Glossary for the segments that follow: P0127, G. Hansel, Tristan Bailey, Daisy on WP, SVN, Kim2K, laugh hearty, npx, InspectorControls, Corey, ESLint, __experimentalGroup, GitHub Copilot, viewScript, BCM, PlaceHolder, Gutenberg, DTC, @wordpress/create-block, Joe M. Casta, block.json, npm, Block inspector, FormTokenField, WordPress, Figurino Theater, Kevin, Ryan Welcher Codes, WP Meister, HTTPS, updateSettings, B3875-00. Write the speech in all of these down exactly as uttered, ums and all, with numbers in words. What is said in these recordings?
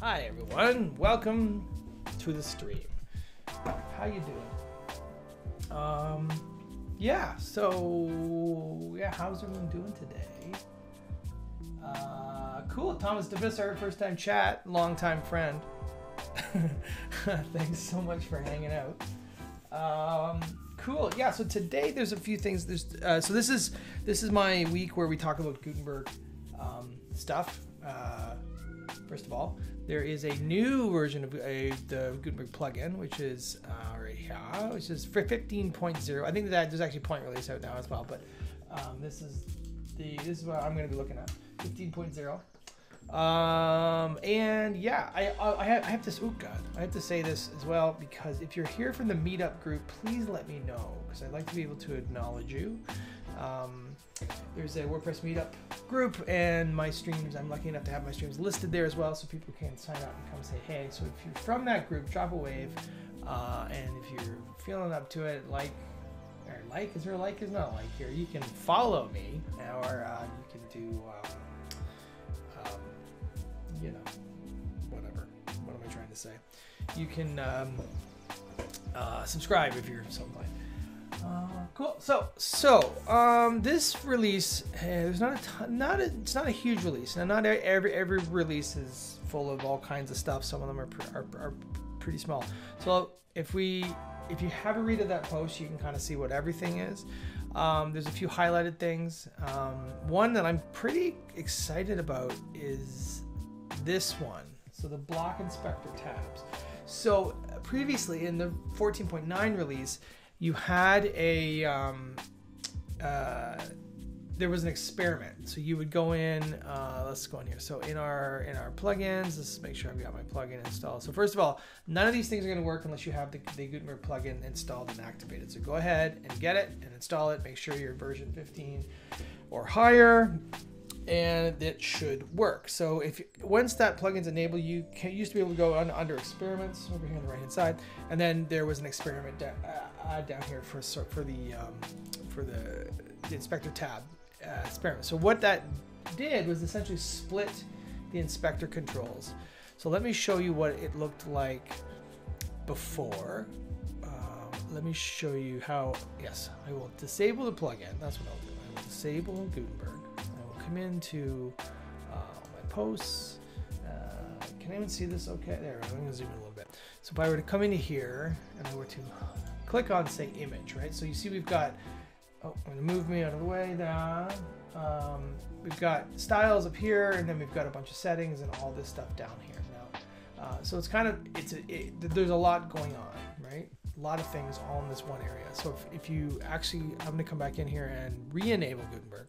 Hi everyone, welcome to the stream. How you doing? Um, yeah, so yeah, how's everyone doing today? Uh, cool, Thomas DeVisser, first time chat, long time friend. Thanks so much for hanging out. Um, cool, yeah, so today there's a few things. There's uh, so this is this is my week where we talk about Gutenberg um, stuff. Uh, first of all, there is a new version of a, the Gutenberg plugin, which is uh, right here, which is fifteen point oh. I think that there's actually point release out now as well, but um, this is the this is what I'm going to be looking at, fifteen point oh. Um, and yeah, I I, I, have, I have this. Oh God, I have to say this as well, because if you're here from the meetup group, please let me know, because I'd like to be able to acknowledge you. Um, There's a WordPress meetup group, and my streams, I'm lucky enough to have my streams listed there as well, so people can sign up and come say hey. So if you're from that group, drop a wave, uh, and if you're feeling up to it, like, or like, is there a like, is not a like here, you can follow me, or uh, you can do, um, um, you know, whatever, what am I trying to say? You can um, uh, subscribe if you're so inclined. Uh, cool. So, so um, this release, hey, there's not a ton, not a, it's not a huge release. Now, not every every release is full of all kinds of stuff. Some of them are are, are pretty small. So, if we if you have a read of that post, you can kind of see what everything is. Um, there's a few highlighted things. Um, one that I'm pretty excited about is this one. So, the block inspector tabs. So, previously in the fourteen point nine release, you had a, um, uh, there was an experiment. So you would go in, uh, let's go in here. So in our in our plugins, let's make sure I've got my plugin installed. So first of all, none of these things are gonna work unless you have the, the Gutenberg plugin installed and activated. So go ahead and get it and install it. Make sure you're version fifteen or higher, and it should work. So if once that plugin's enabled, you can, used to be able to go on, under experiments over here on the right hand side, and then there was an experiment da uh, down here for for the um, for the, the inspector tab uh, experiment. So what that did was essentially split the inspector controls. So let me show you what it looked like before. Um, let me show you how. Yes, I will disable the plugin. That's what I'll do. I will disable Gutenberg. Into uh, my posts. Uh, can anyone see this? Okay, there. I'm gonna zoom in a little bit. So if I were to come into here and I were to click on, say, image, right? So you see we've got. Oh, I'm gonna move me out of the way now. Um, we've got styles up here, and then we've got a bunch of settings and all this stuff down here now. Uh, so it's kind of it's a, it, there's a lot going on, right? A lot of things all in this one area. So if, if you actually, I'm gonna come back in here and re-enable Gutenberg.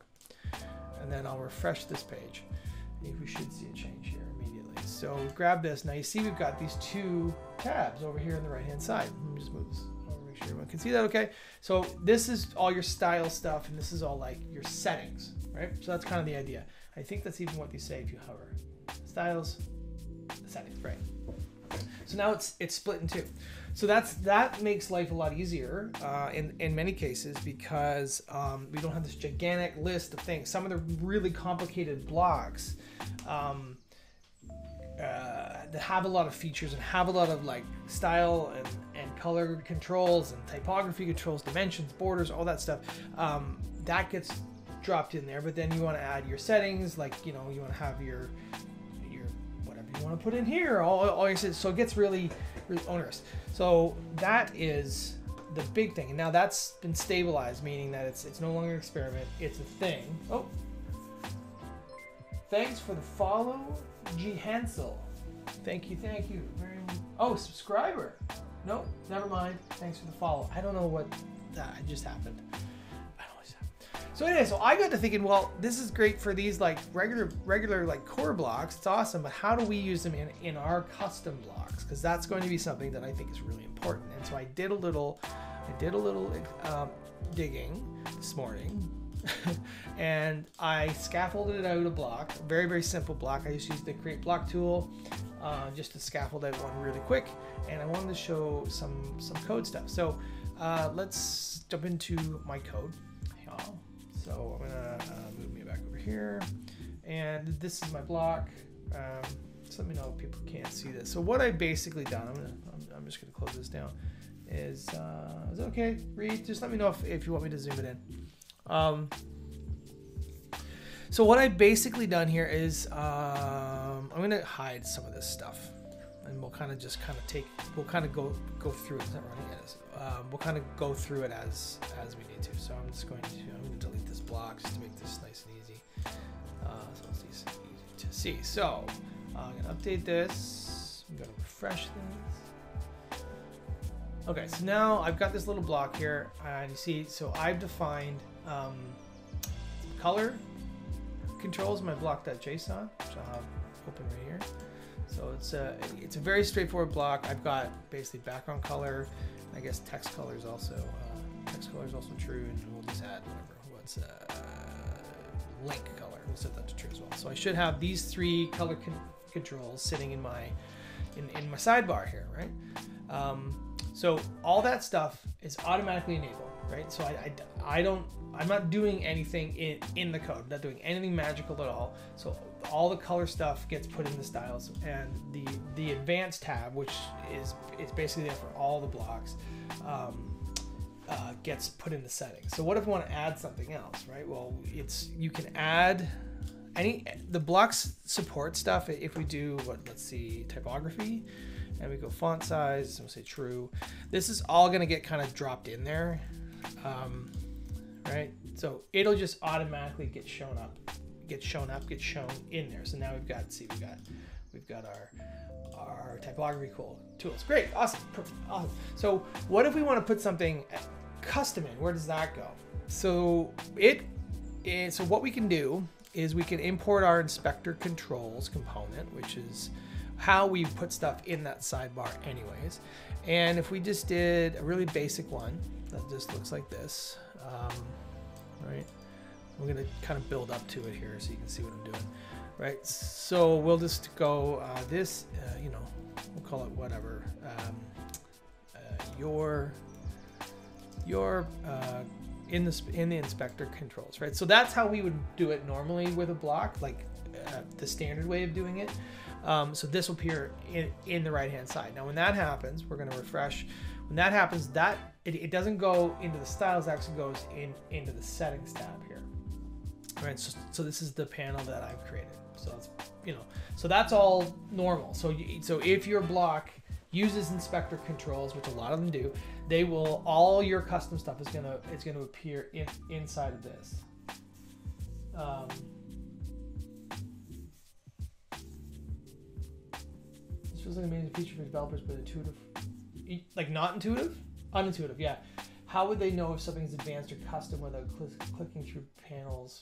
And then I'll refresh this page. I think we should see a change here immediately. So grab this. Now you see we've got these two tabs over here on the right-hand side. Let me just move this over, make sure everyone can see that, okay? So this is all your style stuff, and this is all like your settings, right? So that's kind of the idea. I think that's even what they say if you hover. Styles, settings, right? So now it's it's split in two. So that's that makes life a lot easier uh, in, in many cases, because um, we don't have this gigantic list of things. Some of the really complicated blocks um, uh, that have a lot of features and have a lot of like style and, and color controls and typography controls, dimensions, borders, all that stuff, um, that gets dropped in there. But then you want to add your settings, like, you know, you want to have your, your whatever you want to put in here, all, all your settings. So it gets really, really onerous. So that is the big thing. And now that's been stabilized, meaning that it's it's no longer an experiment, it's a thing. Oh, thanks for the follow, G. Hansel. Thank you, thank you. Very oh, subscriber. Nope, never mind. Thanks for the follow. I don't know what that uh, just happened. I don't know what's happened. So anyway, so I got to thinking, well, this is great for these like regular regular like core blocks. It's awesome, but how do we use them in in our custom blocks? Because that's going to be something that I think is really important. And so I did a little, I did a little um, digging this morning, and I scaffolded out a block, a very, very simple block. I just used the create block tool uh, just to scaffold out one really quick. And I wanted to show some, some code stuff. So uh, let's jump into my code. So I'm gonna uh, move me back over here. And this is my block. Um, Just let me know if people can't see this. So what I basically done, I'm, gonna, I'm, I'm just gonna close this down, is, uh, is it okay, Reed? Just let me know if, if you want me to zoom it in. Um, so what I basically done here is, um, I'm gonna hide some of this stuff, and we'll kind of just kind of take, we'll kind of go go through it. Is that running? It is. Um, we'll kind of go through it as as we need to. So I'm just going to, I'm gonna delete this block just to make this nice and easy. Uh, so it's easy, easy to see. So uh, I'm gonna update this. I'm gonna refresh this. Okay, so now I've got this little block here, and you see, so I've defined um, color controls my block dot J S O N, which I'll have open right here. So it's a, it's a very straightforward block. I've got basically background color, I guess text color is also, uh, text color is also true, and we'll just add whatever, what's uh, link color, we'll set that to true as well. So I should have these three color con controls sitting in my, in, in my sidebar here, right? Um, so all that stuff is automatically enabled, right? So I, I, I don't, I'm not doing anything in, in the code, I'm not doing anything magical at all. So all the color stuff gets put in the styles, and the the advanced tab, which is it's basically there for all the blocks, um, uh, gets put in the settings. So what if we want to add something else, right? Well, it's you can add any the blocks support stuff. If we do what, let's see, typography, and we go font size, and we'll say true. This is all going to get kind of dropped in there, um, right? So it'll just automatically get shown up. Get shown up, get shown in there. So now we've got, see, we've got, we've got our our typography cool tools. Great, awesome, perfect, awesome. So what if we want to put something custom in? Where does that go? So it is. So what we can do is we can import our inspector controls component, which is how we put stuff in that sidebar, anyways. And if we just did a really basic one that just looks like this, um, right? We're gonna kind of build up to it here so you can see what I'm doing, right? So we'll just go uh, this, uh, you know, we'll call it whatever. Um, uh, your, your uh, in the in the inspector controls, right? So that's how we would do it normally with a block, like uh, the standard way of doing it. Um, so this will appear in in the right hand side. Now when that happens, we're gonna refresh. When that happens, that it, it doesn't go into the styles, it actually goes in into the settings tab here. Right, so, so this is the panel that I've created. So it's, you know, so that's all normal. So you, so if your block uses inspector controls, which a lot of them do, they will all your custom stuff is gonna it's gonna appear in, inside of this. Um, this was an amazing feature for developers, but intuitive, like not intuitive, unintuitive, yeah. How would they know if something is advanced or custom without cl clicking through panels,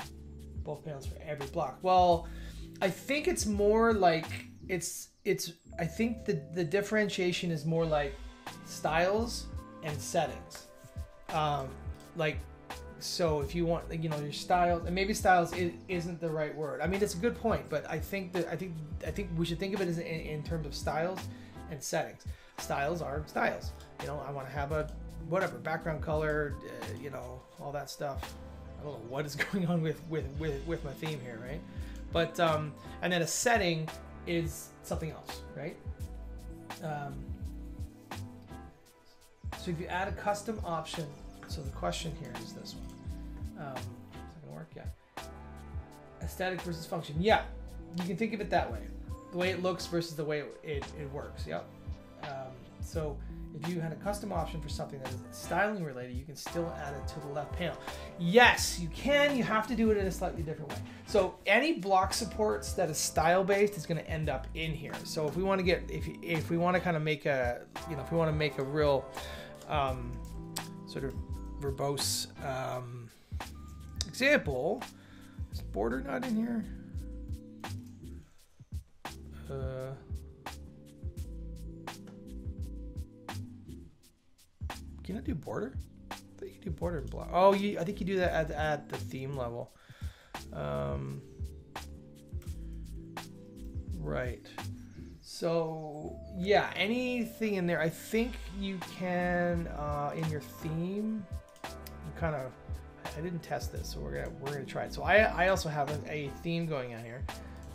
both panels for every block? Well, I think it's more like it's it's. I think the the differentiation is more like styles and settings. Um, like so, if you want, you know, your styles, and maybe styles is, isn't the right word. I mean, it's a good point, but I think that I think I think we should think of it as in, in terms of styles and settings. Styles are styles. You know, I want to have a whatever background color, uh, you know, all that stuff. I don't know what is going on with with with with my theme here, right? But um, and then a setting is something else, right? Um, so if you add a custom option, so the question here is this one. Um, is that gonna work? Yeah. Aesthetic versus function. Yeah, you can think of it that way. The way it looks versus the way it it, it works. Yep. Um, so. If you had a custom option for something that is styling related, you can still add it to the left panel. Yes, you can. You have to do it in a slightly different way. So any block supports that is style based is going to end up in here. So if we want to get, if if we want to kind of make a, you know, if we want to make a real um, sort of verbose um, example, is border not in here? Uh, Can I do border? I think you do border and block. Oh, you, I think you do that at, at the theme level. Um, right. So yeah, anything in there. I think you can uh, in your theme. You kind of. I didn't test this, so we're gonna we're gonna try it. So I I also have a, a theme going on here,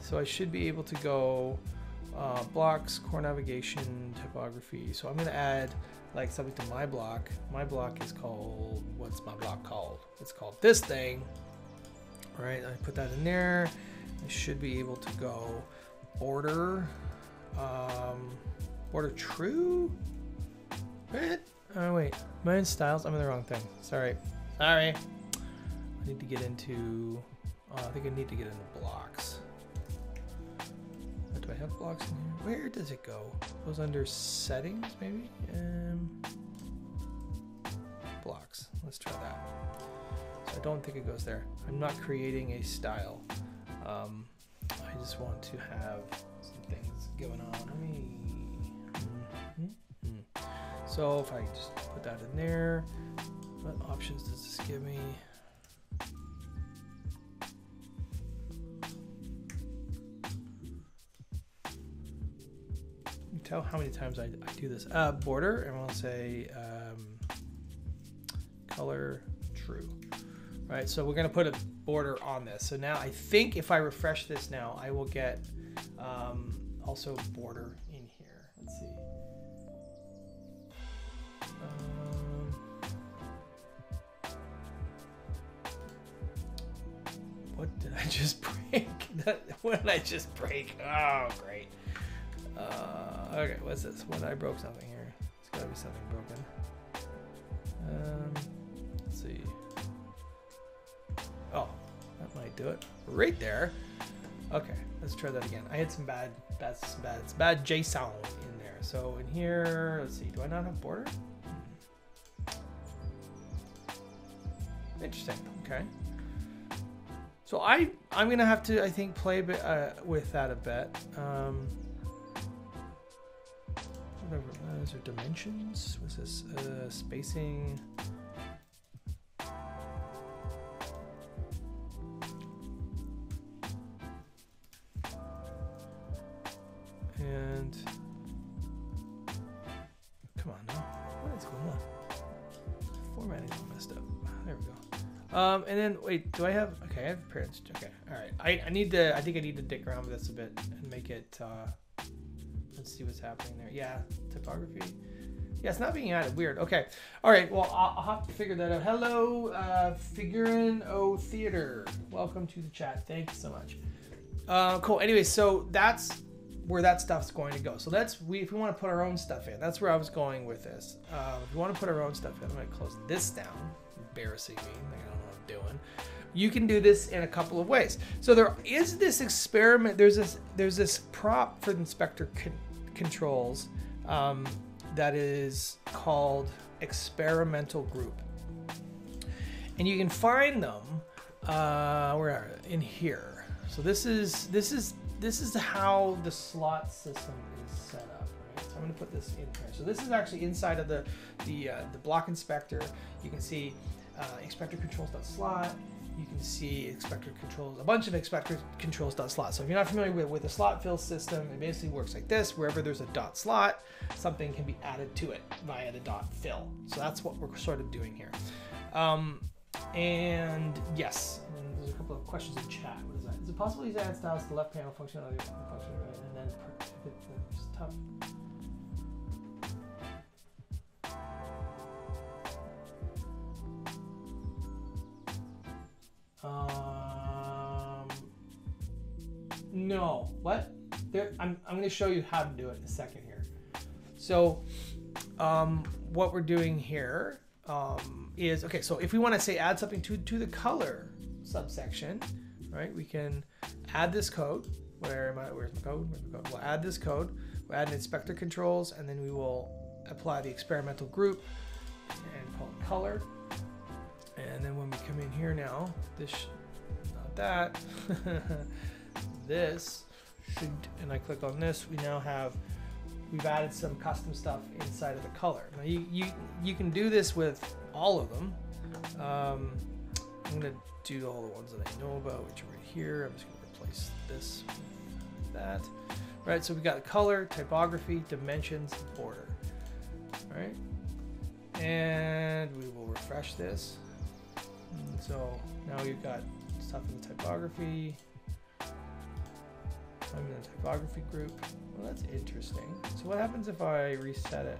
so I should be able to go uh, blocks, core navigation, typography. So I'm going to add like something to my block. My block is called, what's my block called? It's called this thing. All right, I put that in there. I should be able to go order, um, order true. Oh wait, my styles, I'm in the wrong thing. Sorry, sorry. I need to get into, uh, I think I need to get into blocks. Do I have blocks in here? Where does it go? It goes under settings, maybe? Um, blocks, let's try that. So I don't think it goes there. I'm not creating a style. Um, I just want to have some things going on. Let me... So if I just put that in there, what options does this give me? You can tell how many times I, I do this. Uh, border, and we'll say um, color true. Right, so we're gonna put a border on this. So now I think if I refresh this now, I will get um, also border in here. Let's see. Um, what did I just break? What did I just break? Oh, great. Uh, okay, what's this? What, I broke something here. It's gotta be something broken. Um, let's see. Oh, that might do it. Right there. Okay, let's try that again. I had some bad, that's some bad, it's bad JSON in there. So in here, let's see, do I not have border? Interesting. Okay. So I I'm gonna have to I think play bit, uh, with that a bit. Um, whatever. Those are dimensions. What's this? Uh, spacing. And come on now. What is going on? Formatting all messed up. There we go. Um, and then wait, do I have, okay, I have parents. Okay, all right. I, I need to, I think I need to dick around with this a bit and make it, uh, let's see what's happening there. Yeah, typography. Yeah, it's not being added, weird. Okay, all right, well, I'll, I'll have to figure that out. Hello, uh, Figurino Theater. Welcome to the chat, thank you so much. Uh, cool, anyway, so that's where that stuff's going to go. So that's, we, if we wanna put our own stuff in, that's where I was going with this. Uh, if you wanna put our own stuff in, I'm gonna close this down. Embarrassing me, I don't know what I'm doing. You can do this in a couple of ways. So there is this experiment, there's this there's this prop for the inspector con controls um, that is called experimental group. And you can find them, uh, where are they? In here. So this is, this is, this is how the slot system is set up. So I'm going to put this in here. So this is actually inside of the the, uh, the block inspector. You can see uh, inspector controls dot slot. You can see inspector controls, a bunch of inspector controls dot slot. So if you're not familiar with, with the slot fill system, it basically works like this. Wherever there's a dot slot, something can be added to it via the dot fill. So that's what we're sort of doing here. Um, and yes, and there's a couple of questions in chat. What is that? Is it possible to add styles to the left panel function, other function, and then it's tough. Um, no, what? There, I'm, I'm gonna show you how to do it in a second here. So um, what we're doing here um, is, okay, so if we wanna say add something to, to the color subsection, right? We can add this code. Where am I, where's my code? Where's my code? We'll add this code, we'll add an inspector controls, and then we will apply the experimental group and call it color. And then when we come in here now, this, not that, this should, and I click on this, we now have, we've added some custom stuff inside of the color. Now you, you, you can do this with all of them. Um, I'm gonna do all the ones that I know about, which are right here. I'm just gonna replace this with that. All right, so we got color, typography, dimensions, border, all right? And we will refresh this. So now you've got stuff in the typography. I'm in the typography group. Well, that's interesting. So what happens if I reset it?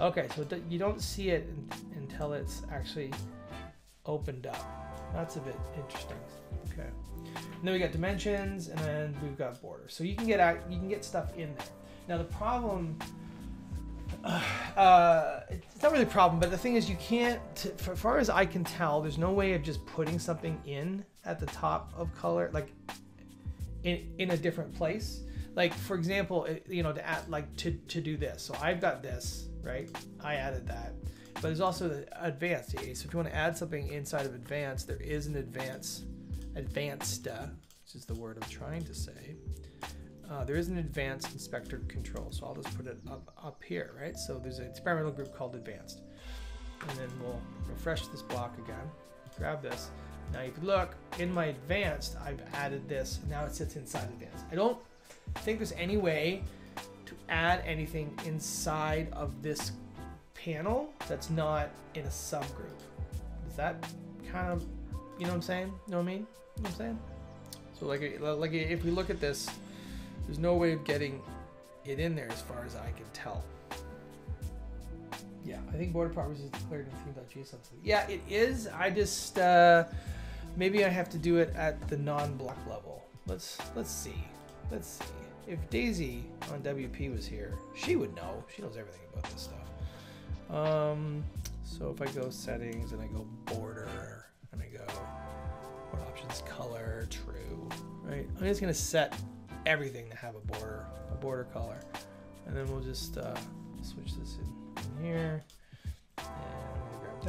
Okay, so you don't see it until it's actually opened up. That's a bit interesting. Okay. And then we got dimensions, and then we've got border. So you can get out, you can get stuff in there. Now the problem, uh, it's not really a problem, but the thing is you can't, for as far as I can tell, there's no way of just putting something in at the top of color, like in, in a different place. Like for example, you know, to add, like to, to do this. So I've got this, right? I added that. But there's also the advanced. So if you want to add something inside of advanced, there is an advanced, advanced, uh, which is the word I'm trying to say. Uh, there is an advanced inspector control. So I'll just put it up, up here, right? So there's an experimental group called advanced. And then we'll refresh this block again, grab this. Now if you look, in my advanced, I've added this. Now it sits inside advanced. I don't think there's any way to add anything inside of this panel that's not in a subgroup. Does that kind of, you know what I'm saying? You know what I mean? You know what I'm saying? So like, like if we look at this, there's no way of getting it in there as far as I can tell. Yeah, I think border properties is declared in theme dot J S O N. Yeah, it is. I just, uh, maybe I have to do it at the non-block level. Let's, let's see. Let's see. If Daisy on W P was here, she would know. She knows everything about this stuff. Um, so if I go settings and I go border and I go what options, color, true, right? I'm just going to set everything to have a border, a border color. And then we'll just, uh, switch this in, in here and grab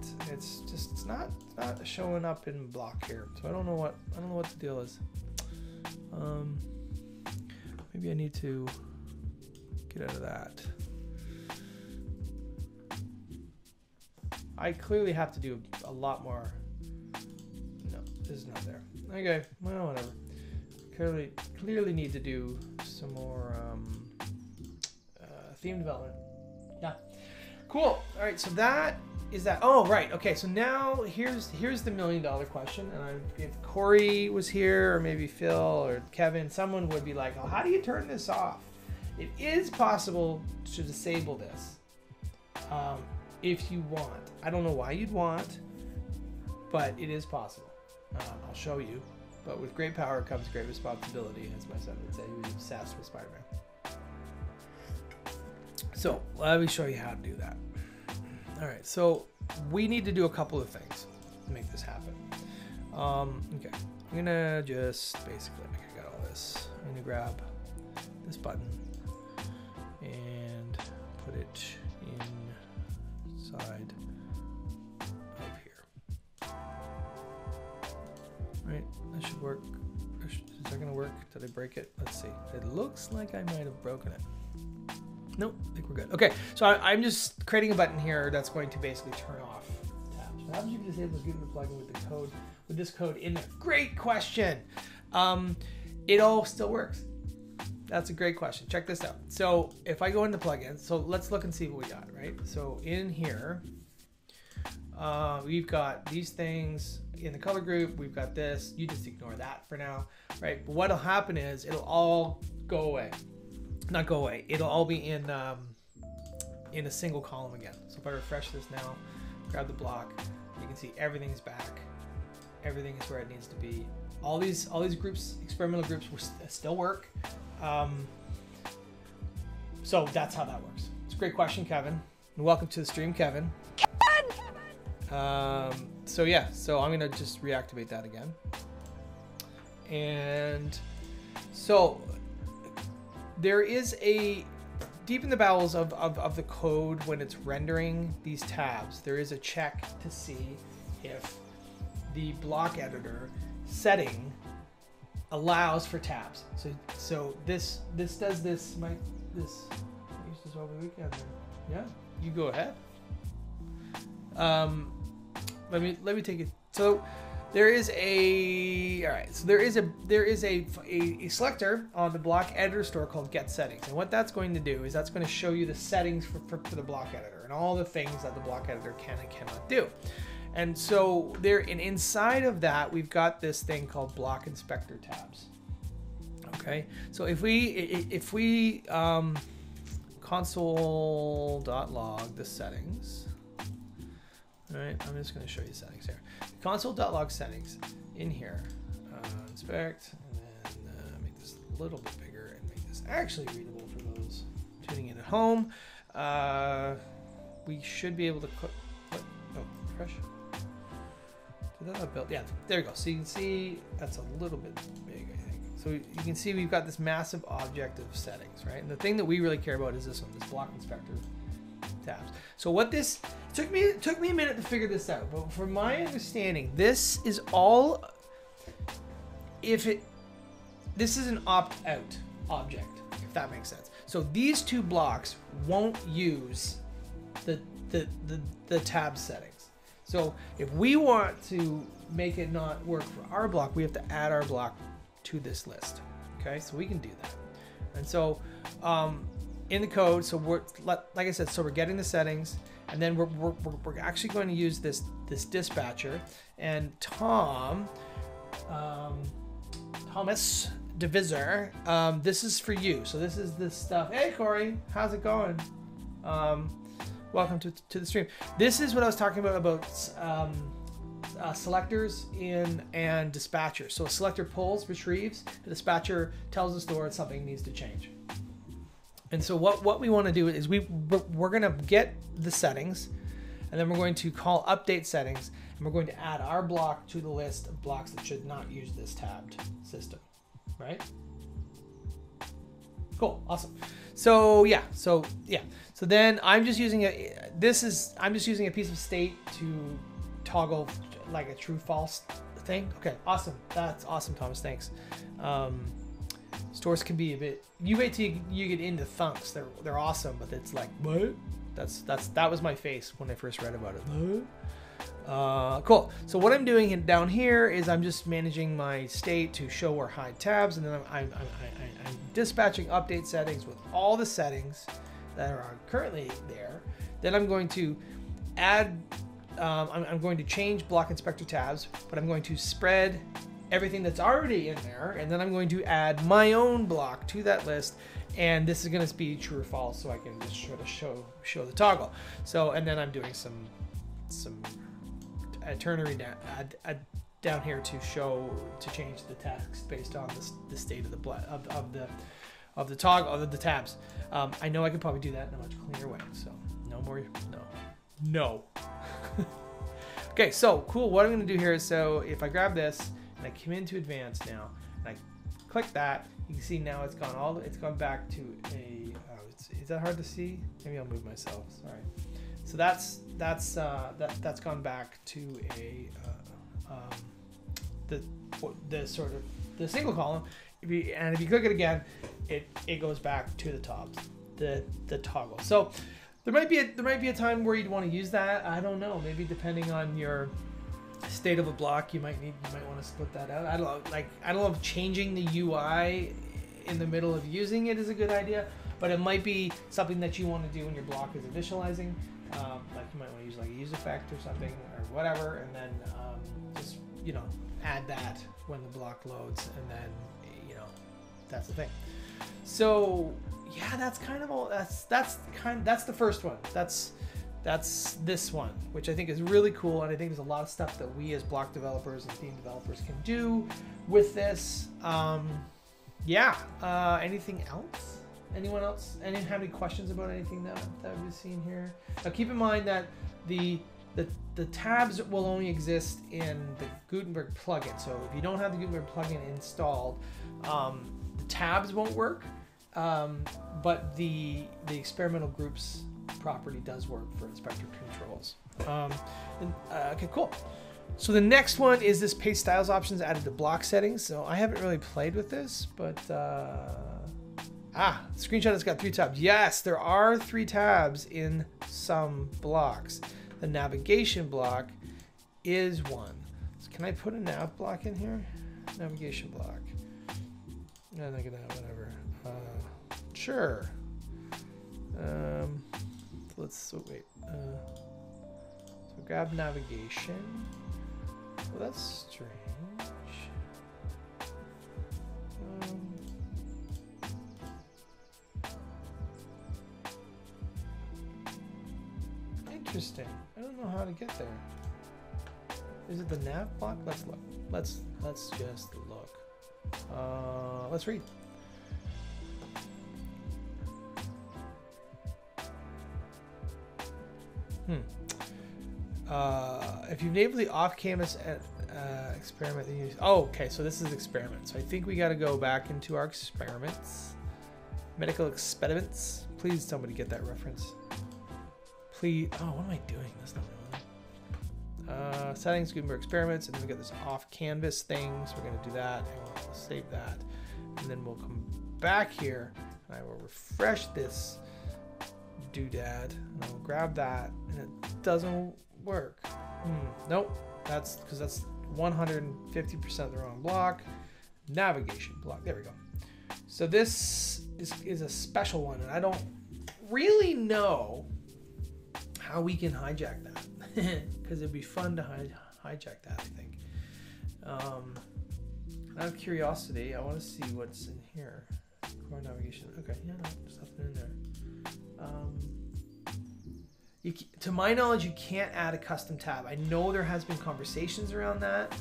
that. It's just, it's not, it's not showing up in block here. So I don't know what, I don't know what the deal is. Um, maybe I need to get out of that. I clearly have to do a lot more. No, this is not there. Okay, well, whatever. Clearly, clearly need to do some more um, uh, theme development. Yeah. Cool. All right. So that is that. Oh, right. Okay. So now here's here's the million dollar question. And I, if Corey was here, or maybe Phil or Kevin, someone would be like, "Oh, how do you turn this off?" It is possible to disable this. Um, If you want. I don't know why you'd want, but it is possible. Um, I'll show you. But with great power comes great responsibility, as my son would say. He was obsessed with Spider-Man. So let me show you how to do that. All right, so we need to do a couple of things to make this happen. Um, okay, I'm gonna just basically, I got all this. I'm gonna grab this button and put it in side up here. Right, that should work. Is that going to work? Did I break it? Let's see. It looks like I might have broken it. Nope, I think we're good. Okay, so I, I'm just creating a button here that's going to basically turn off tabs. What happens if you disable the plugin with the code, with this code in there? Great question. Um, it all still works. That's a great question. Check this out. So if I go into plugins, so let's look and see what we got, right? So in here, uh, we've got these things in the color group. We've got this. You just ignore that for now, right? But what'll happen is it'll all go away. Not go away. It'll all be in um, in a single column again. So if I refresh this now, grab the block, you can see everything's back. Everything is where it needs to be. All these, all these groups, experimental groups, will st- still work. Um, so that's how that works. It's a great question, Kevin. And welcome to the stream, Kevin. Kevin! Um, so yeah, so I'm gonna just reactivate that again. And so there is a, deep in the bowels of, of, of the code when it's rendering these tabs, there is a check to see if the block editor setting allows for tabs. So so this this does this my this I used this over the weekend. Yeah, you go ahead. Um let me let me take it. So there is a all right, so there is a there is a, a, a selector on the block editor store called get settings. And what that's going to do is that's going to show you the settings for, for, for the block editor and all the things that the block editor can and cannot do. And so there, and inside of that, we've got this thing called block inspector tabs. Okay, so if we if we um, console.log the settings, all right, I'm just going to show you settings here. Console.log settings in here, uh, inspect, and then uh, make this a little bit bigger and make this actually readable for those tuning in at home. Uh, we should be able to click. What? Oh, refresh. Did that not build? Yeah, there we go. So you can see that's a little bit big, I think. So you can see we've got this massive object of settings, right? And the thing that we really care about is this one, this block inspector tabs. So what this it took me it took me a minute to figure this out, but from my understanding, this is all. If it, this is an opt-out object, if that makes sense. So these two blocks won't use the the the, the tab setting. So if we want to make it not work for our block, we have to add our block to this list. Okay, so we can do that. And so um, in the code, so we're like I said, so we're getting the settings, and then we're, we're, we're actually going to use this this dispatcher. And Tom, um, Thomas DeVisser, um, this is for you. So this is this stuff. Hey Corey, how's it going? Um, Welcome to, to the stream. This is what I was talking about, about um, uh, selectors in and dispatchers. So a selector pulls, retrieves, the dispatcher tells the store something needs to change. And so what, what we want to do is we, we're going to get the settings, and then we're going to call update settings, and we're going to add our block to the list of blocks that should not use this tabbed system, right? Cool, awesome. So yeah, so yeah, so then I'm just using a. This is I'm just using a piece of state to toggle like a true/false thing. Okay, awesome. That's awesome, Thomas. Thanks. Um, stores can be a bit. You wait till you, you get into thunks. They're they're awesome, but it's like what? That's that's that was my face when I first read about it. What? Uh, cool. So what I'm doing down here is I'm just managing my state to show or hide tabs, and then I'm, I'm, I'm, I'm, I'm dispatching update settings with all the settings that are currently there. Then I'm going to add, um, I'm, I'm going to change block inspector tabs, but I'm going to spread everything that's already in there, and then I'm going to add my own block to that list. And this is going to be true or false, so I can just sort of show show the toggle. So, and then I'm doing some some a ternary down, a, a down here to show to change the text based on the, the state of the of, of the of the toggle of the tabs. Um, I know I could probably do that in a much cleaner way. So no more no no. Okay, so cool. What I'm going to do here is so if I grab this and I come into advanced now and I click that, you can see now it's gone all it's gone back to a. Oh, it's, is that hard to see? Maybe I'll move myself. Sorry. So that's that's uh, that that's gone back to a uh, um, the the sort of the single column, if you, and if you click it again, it it goes back to the top, the the toggle. So there might be a, there might be a time where you'd want to use that. I don't know. Maybe depending on your state of a block, you might need you might want to split that out. I don't know, like I don't know if changing the U I in the middle of using it is a good idea, but it might be something that you want to do when your block is initializing. Um, like you might want to use like a use effect or something or whatever, and then um, just you know add that when the block loads, and then you know that's the thing. So yeah, that's kind of all. That's that's kind. That's the first one. That's that's this one, which I think is really cool, and I think there's a lot of stuff that we as block developers and theme developers can do with this. Um, yeah. Uh, anything else? Anyone else? Anyone have any questions about anything that that we've seen here? Now keep in mind that the the the tabs will only exist in the Gutenberg plugin. So if you don't have the Gutenberg plugin installed, um, the tabs won't work. Um, but the the experimental groups property does work for inspector controls. Um, and, uh, okay, cool. So the next one is this paste styles options added to block settings. So I haven't really played with this, but. Uh, Ah, screenshot has got three tabs. Yes, there are three tabs in some blocks. The navigation block is one. So can I put a nav block in here? Navigation block. No, not gonna have whatever. Uh, sure. Um, let's oh, wait. Uh, so grab navigation. Well, that's strange. Um, Interesting. I don't know how to get there. Is it the nav block? Let's look. Let's let's just look. Uh, let's read. Hmm. Uh, if you enable the off-canvas uh, experiment, then you oh, okay. So this is experiment. So I think we got to go back into our experiments, medical experiments. Please, somebody get that reference. Please. Oh, what am I doing? That's not really. Uh, settings, Gutenberg experiments, and then we got this off-canvas thing. So we're gonna do that, and we'll save that, and then we'll come back here, and I will refresh this doodad, and I'll grab that, and it doesn't work. Mm, nope, that's because that's one hundred fifty percent the wrong block. Navigation block, there we go. So this is, is a special one, and I don't really know how we can hijack that, because it'd be fun to hij hijack that, I think. Um, out of curiosity, I want to see what's in here. Core navigation, okay, yeah, no, there's nothing in there. Um, you, to my knowledge, you can't add a custom tab. I know there has been conversations around that,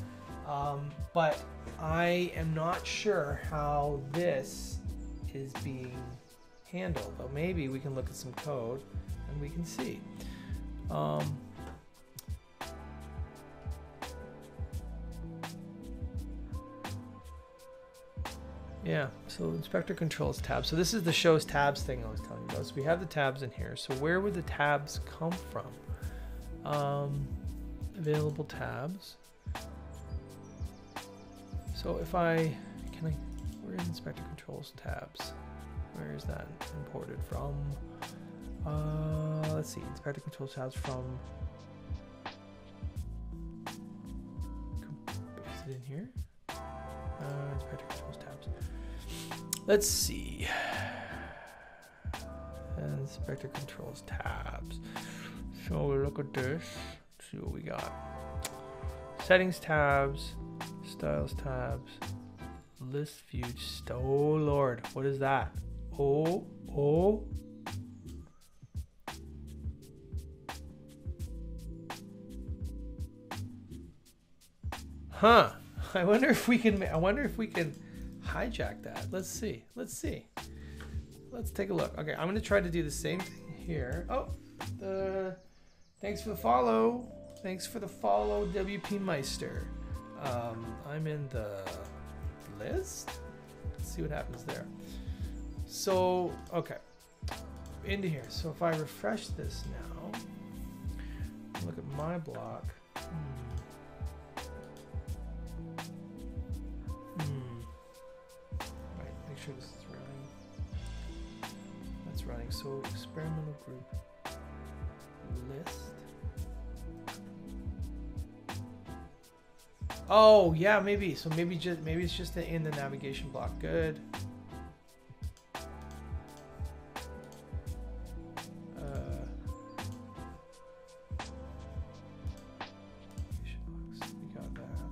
um, but I am not sure how this is being handled. Though maybe we can look at some code and we can see. Um, Yeah, so inspector controls tab. So this is the shows tabs thing I was telling you about. So we have the tabs in here. So where would the tabs come from? Um, available tabs. So if I, can I, where is inspector controls tabs? Where is that imported from? Uh, let's see, inspector controls tabs from, is it in here? Uh, inspector controls tabs. Let's see. Inspector controls tabs. So we'll look at this. Let's see what we got. Settings tabs, styles tabs, list view. Oh Lord, what is that? Oh, oh. Huh. I wonder if we can. I wonder if we can hijack that. Let's see. Let's see. Let's take a look. Okay, I'm gonna try to do the same thing here. Oh, the thanks for the follow. Thanks for the follow, W P Meister. Um, I'm in the list. Let's see what happens there. So okay, into here. So if I refresh this now, look at my block. Hmm. This is running. That's running. So experimental group list. Oh yeah, maybe. So maybe just maybe it's just in the navigation block. Good. Uh, navigation blocks. We got that.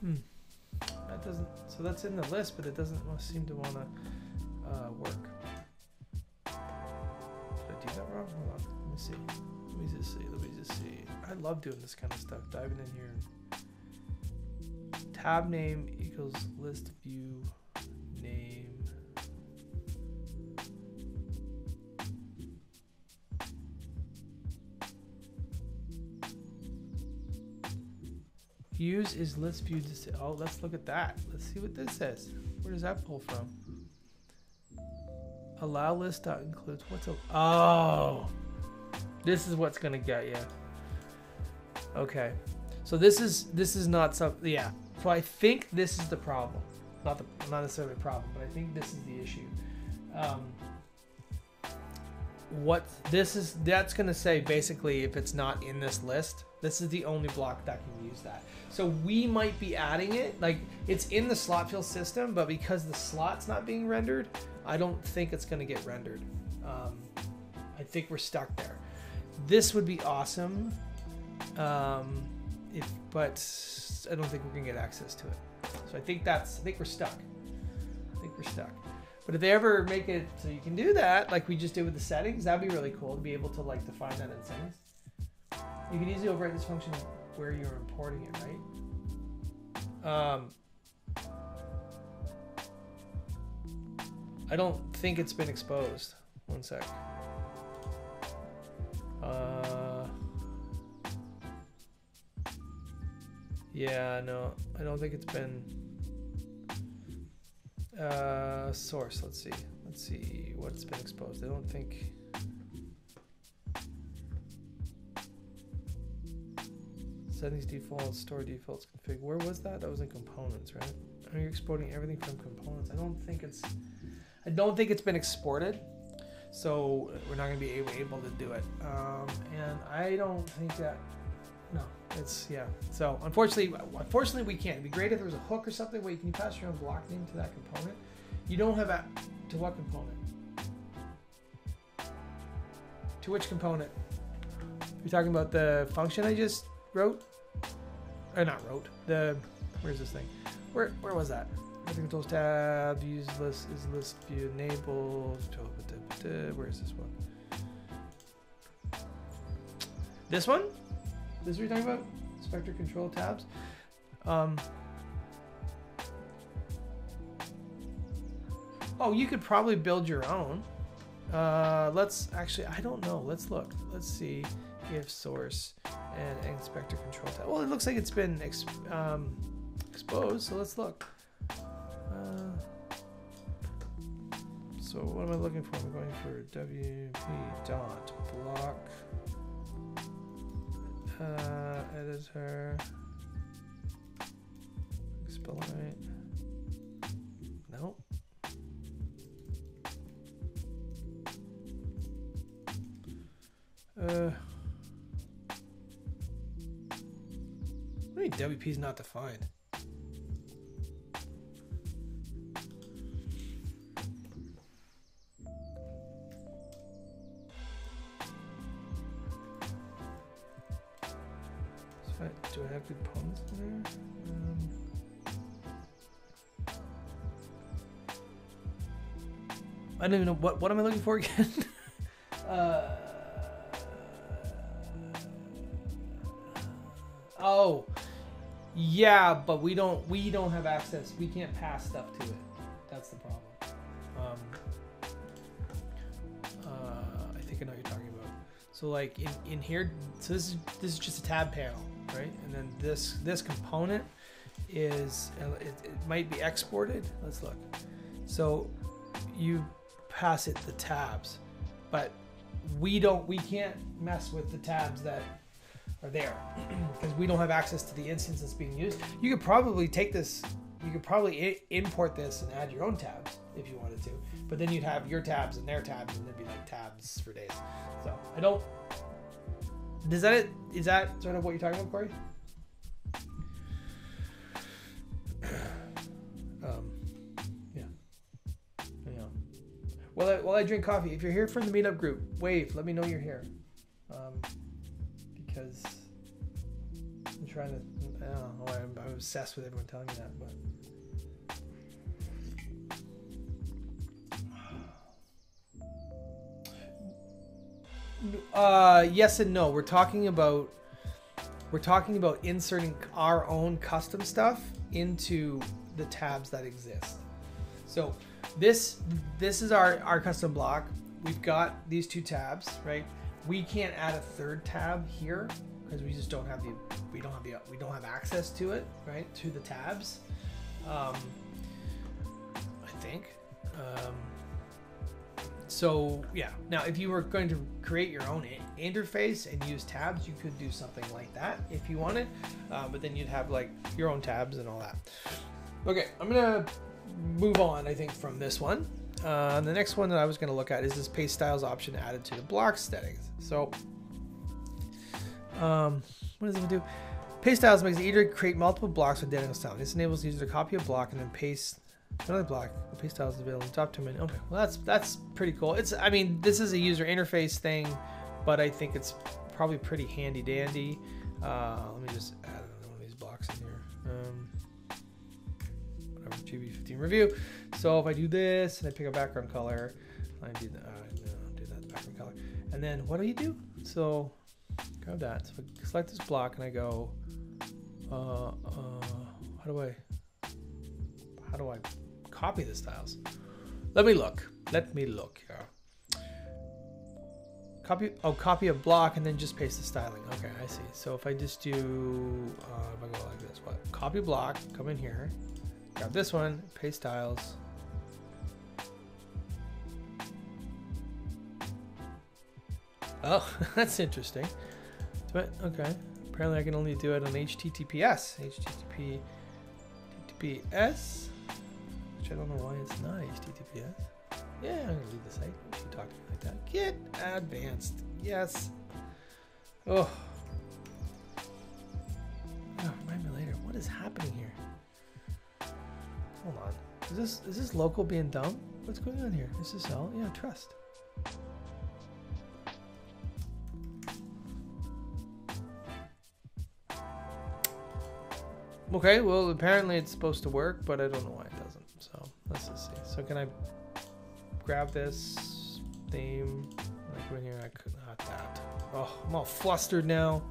Hmm. That doesn't. So that's in the list, but it doesn't seem to want to uh, work. Did I do that wrong? Hold on. Let me see. Let me just see. Let me just see. I love doing this kind of stuff. Diving in here. Tab name equals list view name. Use is list view to say, oh, let's look at that. Let's see what this says. Where does that pull from? Allow list dot includes what's a, oh, this is what's gonna get you. Okay, so this is this is not something. Yeah, so I think this is the problem. Not the not necessarily the problem, but I think this is the issue. Um, what this is, that's gonna say basically if it's not in this list, this is the only block that can use that. So we might be adding it, like it's in the slot field system, but because the slot's not being rendered, I don't think it's gonna get rendered. Um, I think we're stuck there. This would be awesome, um, if, but I don't think we can get access to it. So I think that's, I think we're stuck. I think we're stuck. But if they ever make it so you can do that, like we just did with the settings, that'd be really cool to be able to like define that in settings. You can easily overwrite this function where you're importing it, right? Um, I don't think it's been exposed. One sec. Uh, yeah, no, I don't think it's been. Uh, source, let's see. Let's see what's been exposed. I don't think. Settings defaults, store defaults, config. Where was that? That was in components, right? Are you exporting everything from components? I don't think it's, I don't think it's been exported, so we're not gonna be able, able to do it. Um, and I don't think that, no, it's yeah. So unfortunately, unfortunately we can't. It'd be great if there was a hook or something where you can pass your own block name to that component. You don't have a, to what component? To which component? You're talking about the function I just wrote? Or not wrote, the, where's this thing? Where where was that? I think controls tab, use list, is list view enabled. Where is this one? This one? This is what you're talking about? Inspector control tabs. Um, oh, you could probably build your own. Uh, let's actually, I don't know. Let's look. Let's see if source and inspector control tab. Well, it looks like it's been exp um, exposed, so let's look. Uh, so what am I looking for? I'm going for W P dot block. Uh, editor, exploit, nope. Uh, maybe W P's not defined. Do I have components in there? Um, I don't even know what what am I looking for again. uh, oh, yeah, but we don't we don't have access. We can't pass stuff to it. That's the problem. Um, uh, I think I know what you're talking about. So like in in here, so this is this is just a tab panel. Right, and then this this component is it, it might be exported. Let's look. So you pass it the tabs, but we don't we can't mess with the tabs that are there because we don't have access to the instance that's being used. You could probably take this. You could probably import this and add your own tabs if you wanted to, but then you'd have your tabs and their tabs, and there'd be like tabs for days. So I don't. Does that it? Is that sort of what you're talking about, Corey? um, yeah. Yeah. While I, while I drink coffee, if you're here from the meetup group, wave. Let me know you're here. Um, because I'm trying to. I don't know. I'm, I'm obsessed with everyone telling me that, but. Uh, yes and no. We're talking about we're talking about inserting our own custom stuff into the tabs that exist. So this this is our our custom block. We've got these two tabs, right? We can't add a third tab here because we just don't have the we don't have the we don't have access to it, right? To the tabs, um, I think. Um, So yeah, now if you were going to create your own interface and use tabs, you could do something like that if you wanted, uh, but then you'd have like your own tabs and all that. Okay, I'm gonna move on, I think, from this one. Uh, the next one that I was gonna look at is this paste styles option added to the block settings. So um, what does it do? Paste styles makes it easier to create multiple blocks with dynamic styling. This enables the user to copy a block and then paste another block. The paste styles is available in the top two minutes. Okay, well that's that's pretty cool. It's I mean this is a user interface thing, but I think it's probably pretty handy dandy. Uh, let me just add another one of these blocks in here. Um, whatever G B fifteen review. So if I do this and I pick a background color, I do that, uh, no, do that background color. And then what do you do? So grab that, so I select this block and I go, uh, uh, how do I, how do I copy the styles? Let me look, let me look here. Copy, oh, copy a block and then just paste the styling. Okay, I see. So if I just do, uh, if I go like this, what? Copy block, come in here, grab this one, paste styles. Oh, that's interesting. But okay, apparently I can only do it on H T T P S. H T T P, H T T P S, which I don't know why it's not H T T P S. Yeah, I'm gonna leave the site. She talked like that. Get advanced. Yes. Oh. Oh, remind me later. What is happening here? Hold on. Is this is this local being dumb? What's going on here? Is this all? Yeah, trust. Okay. Well, apparently it's supposed to work, but I don't know why it doesn't. So let's just see. So can I? Grab this theme, like when you're like, not that. Oh, I'm all flustered now.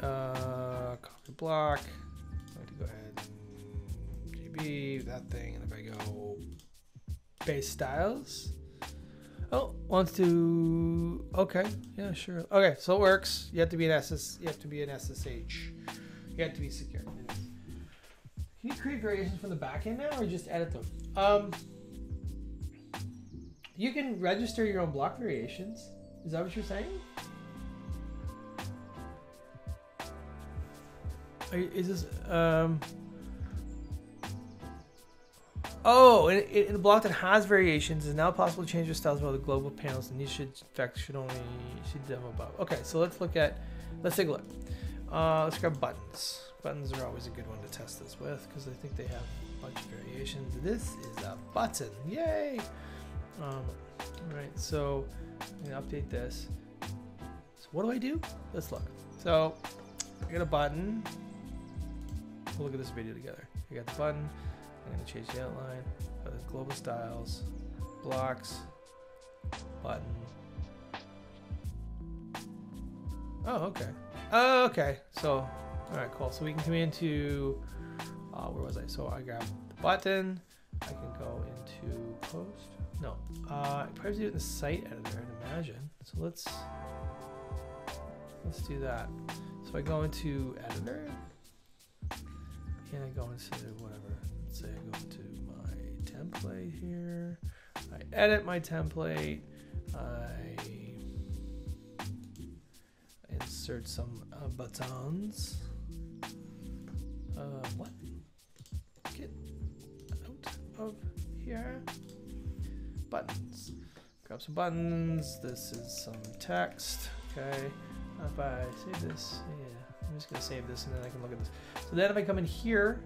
Uh, copy block. I have to go ahead and G B that thing. And if I go base styles, oh, wants to. Okay, yeah, sure. Okay, so it works. You have to be an S S. You have to be an S S H. You have to be secure. Can you create variations from the backend now, or just edit them? Um. You can register your own block variations. Is that what you're saying? Is this, um... oh, in, in a block that has variations, is now possible to change your styles by the global panels, and you should, in fact, should only, should demo above. Okay, so let's look at, let's take a look. Uh, let's grab buttons. Buttons are always a good one to test this with, because I think they have a bunch of variations. This is a button, yay! Um, all right, so I'm gonna update this. So what do I do? Let's look. So I got a button. We'll look at this video together. I got the button. I'm gonna change the outline. Uh, global styles, blocks, button. Oh, okay. Oh, okay. So, all right, cool. So we can come into, uh, where was I? So I grab the button. I can go into post. No, uh, I probably do it in the site editor, I'd imagine. So let's let's do that. So I go into editor, and I go into whatever. Let's say I go into my template here. I edit my template. I insert some uh, buttons. Uh, what? Get out of here. Buttons. Grab some buttons. This is some text. Okay. If I save this, yeah, I'm just gonna save this and then I can look at this. So then if I come in here,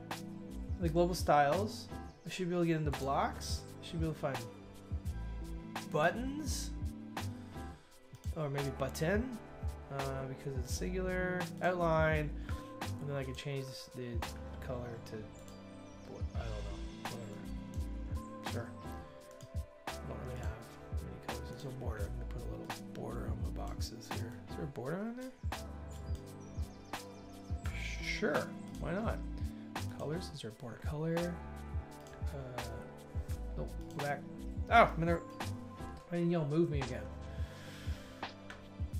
the global styles, I should be able to get into blocks. I should be able to find buttons, or maybe button, uh, because it's singular. Outline, and then I can change this, the color to I don't know. Border. I'm gonna put a little border on my boxes here. Is there a border on there? Sure, why not? Colors. Is there a border color? Uh, no black. Oh, I'm gonna. Why didn't y'all move me again?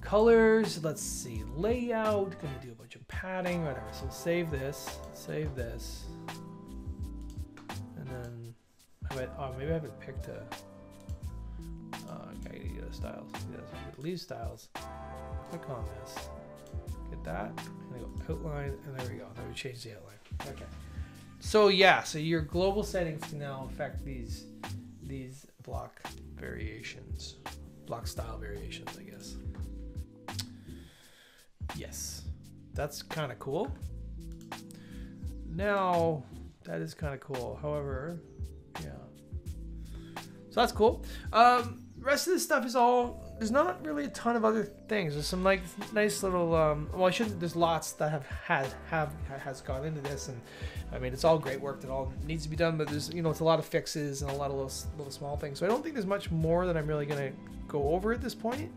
Colors. Let's see. Layout. Gonna do a bunch of padding. Whatever. So save this. Save this. And then I went. Oh, maybe I haven't picked a. Okay, you get styles. Yes, yeah, leave styles. Click on this. Get that. And I go outline, and there we go. Then we change the outline. Okay. So yeah, so your global settings can now affect these these block variations, block style variations, I guess. Yes, that's kind of cool. Now that is kind of cool. However, yeah. So that's cool. Um, rest of this stuff is all there's not really a ton of other things. There's some like nice little um well, I shouldn't, there's lots that have had have has gone into this, and I mean it's all great work that all needs to be done, but there's, you know, it's a lot of fixes and a lot of little, little small things. So I don't think there's much more that I'm really gonna go over at this point.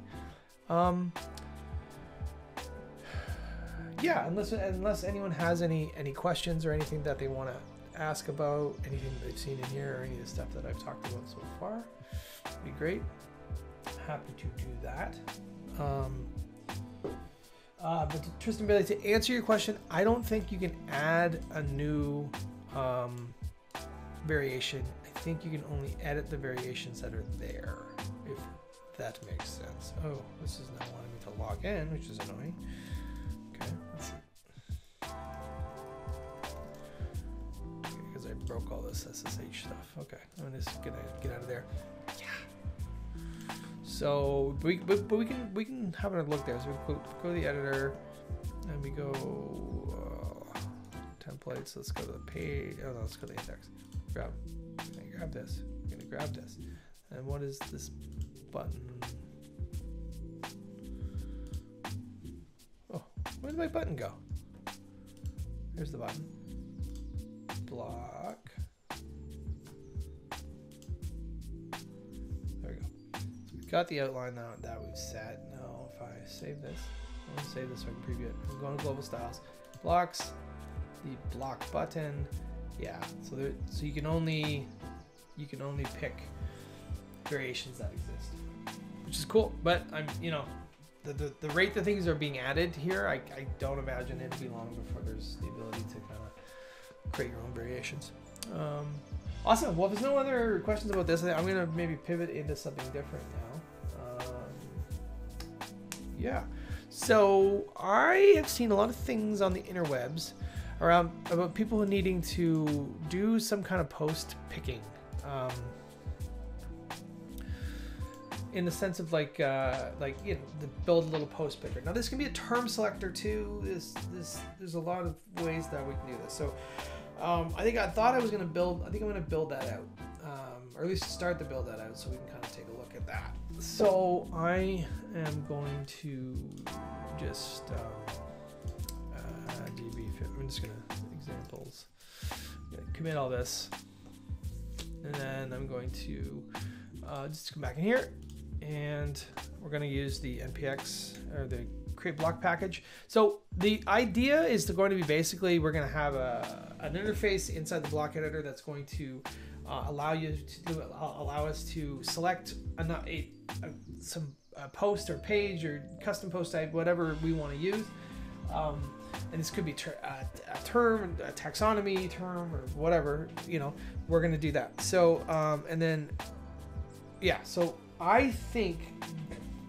Um yeah, unless unless anyone has any any questions or anything that they want to ask about anything that they've seen in here or any of the stuff that I've talked about so far, it'd be great. Happy to do that. Um, uh, but to Tristan Bailey, to answer your question, I don't think you can add a new um, variation. I think you can only edit the variations that are there, if that makes sense. Oh, this is not wanting me to log in, which is annoying. Okay, because I broke all this S S H stuff. Okay, I'm just gonna get out of there. Yeah. So, but we, but, but we can we can have a look there. So we go, go to the editor, and we go uh, templates. Let's go to the page. Oh no, let's go to the index. Grab, grab this. I'm gonna grab this. And what is this button? Oh, where did my button go? There's the button. Block. Got the outline now that we've set. Now, if I save this, I'm gonna save this so I can preview it. I'm going to global styles, blocks, the block button. Yeah, so there, so you can only you can only pick variations that exist, which is cool. But I'm, you know, the the, the rate that things are being added here, I, I don't imagine it'd be long before there's the ability to kind of create your own variations. Um, Awesome. Well, if there's no other questions about this, I'm gonna maybe pivot into something different now. Um, yeah. So I have seen a lot of things on the interwebs around about people needing to do some kind of post picking, um, in the sense of like uh, like you know, the build a little post picker. Now this can be a term selector too. This this there's a lot of ways that we can do this. So. Um, I think I thought I was going to build, I think I'm going to build that out, um, or at least start to build that out so we can kind of take a look at that. So I am going to just, um, uh, D B, I'm just going to examples, gonna commit all this, and then I'm going to uh, just come back in here, and we're going to use the N P X, or the create block package. So the idea is to going to be basically we're going to have a an interface inside the block editor that's going to uh, allow you to do, allow us to select a, a, a some a post or page or custom post type, whatever we want to use. Um, and this could be ter a, a term, a taxonomy term, or whatever, you know. We're going to do that. So um, and then yeah. So I think.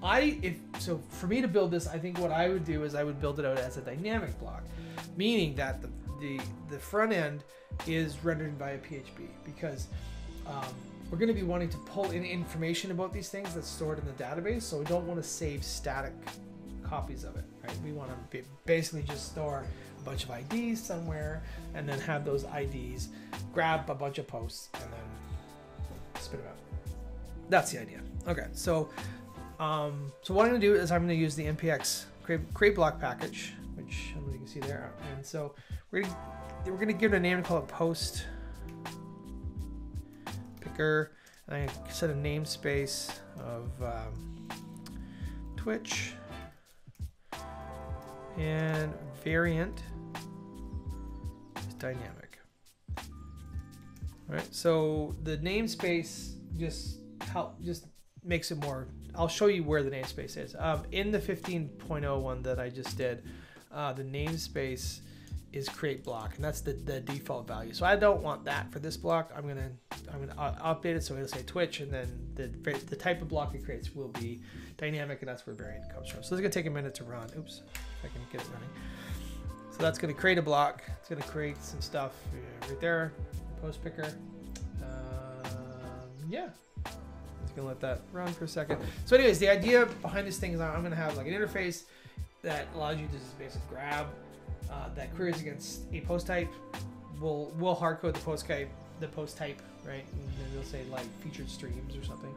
I if so for me to build this, I think what I would do is I would build it out as a dynamic block, meaning that the the, the front end is rendered by a P H P, because um, we're going to be wanting to pull in information about these things that's stored in the database, so we don't want to save static copies of it, right? We want to basically just store a bunch of I Ds somewhere and then have those I Ds grab a bunch of posts and then spit them out. That's the idea. Okay, so. Um, so what I'm going to do is I'm going to use the N P X create, create block package, which you can see there. And so we're going to, we're going to give it a name and call it post picker. And I'm going to set a namespace of um, Twitch and variant is dynamic. All right. So the namespace just help just makes it more. I'll show you where the namespace is. Um, in the fifteen point oh one that I just did, uh, the namespace is create block, and that's the, the default value. So I don't want that for this block. I'm gonna I'm gonna update it so it'll say Twitch, and then the the type of block it creates will be dynamic, and that's where variant comes from. So it's gonna take a minute to run. Oops, if I can get it running. So that's gonna create a block. It's gonna create some stuff right there. Post picker. Um, yeah. Gonna let that run for a second. So anyways, the idea behind this thing is I'm gonna have like an interface that allows you to just basically grab uh, that queries against a post type. We'll we'll hardcode the post type, the post type, right? And then we'll say like featured streams or something,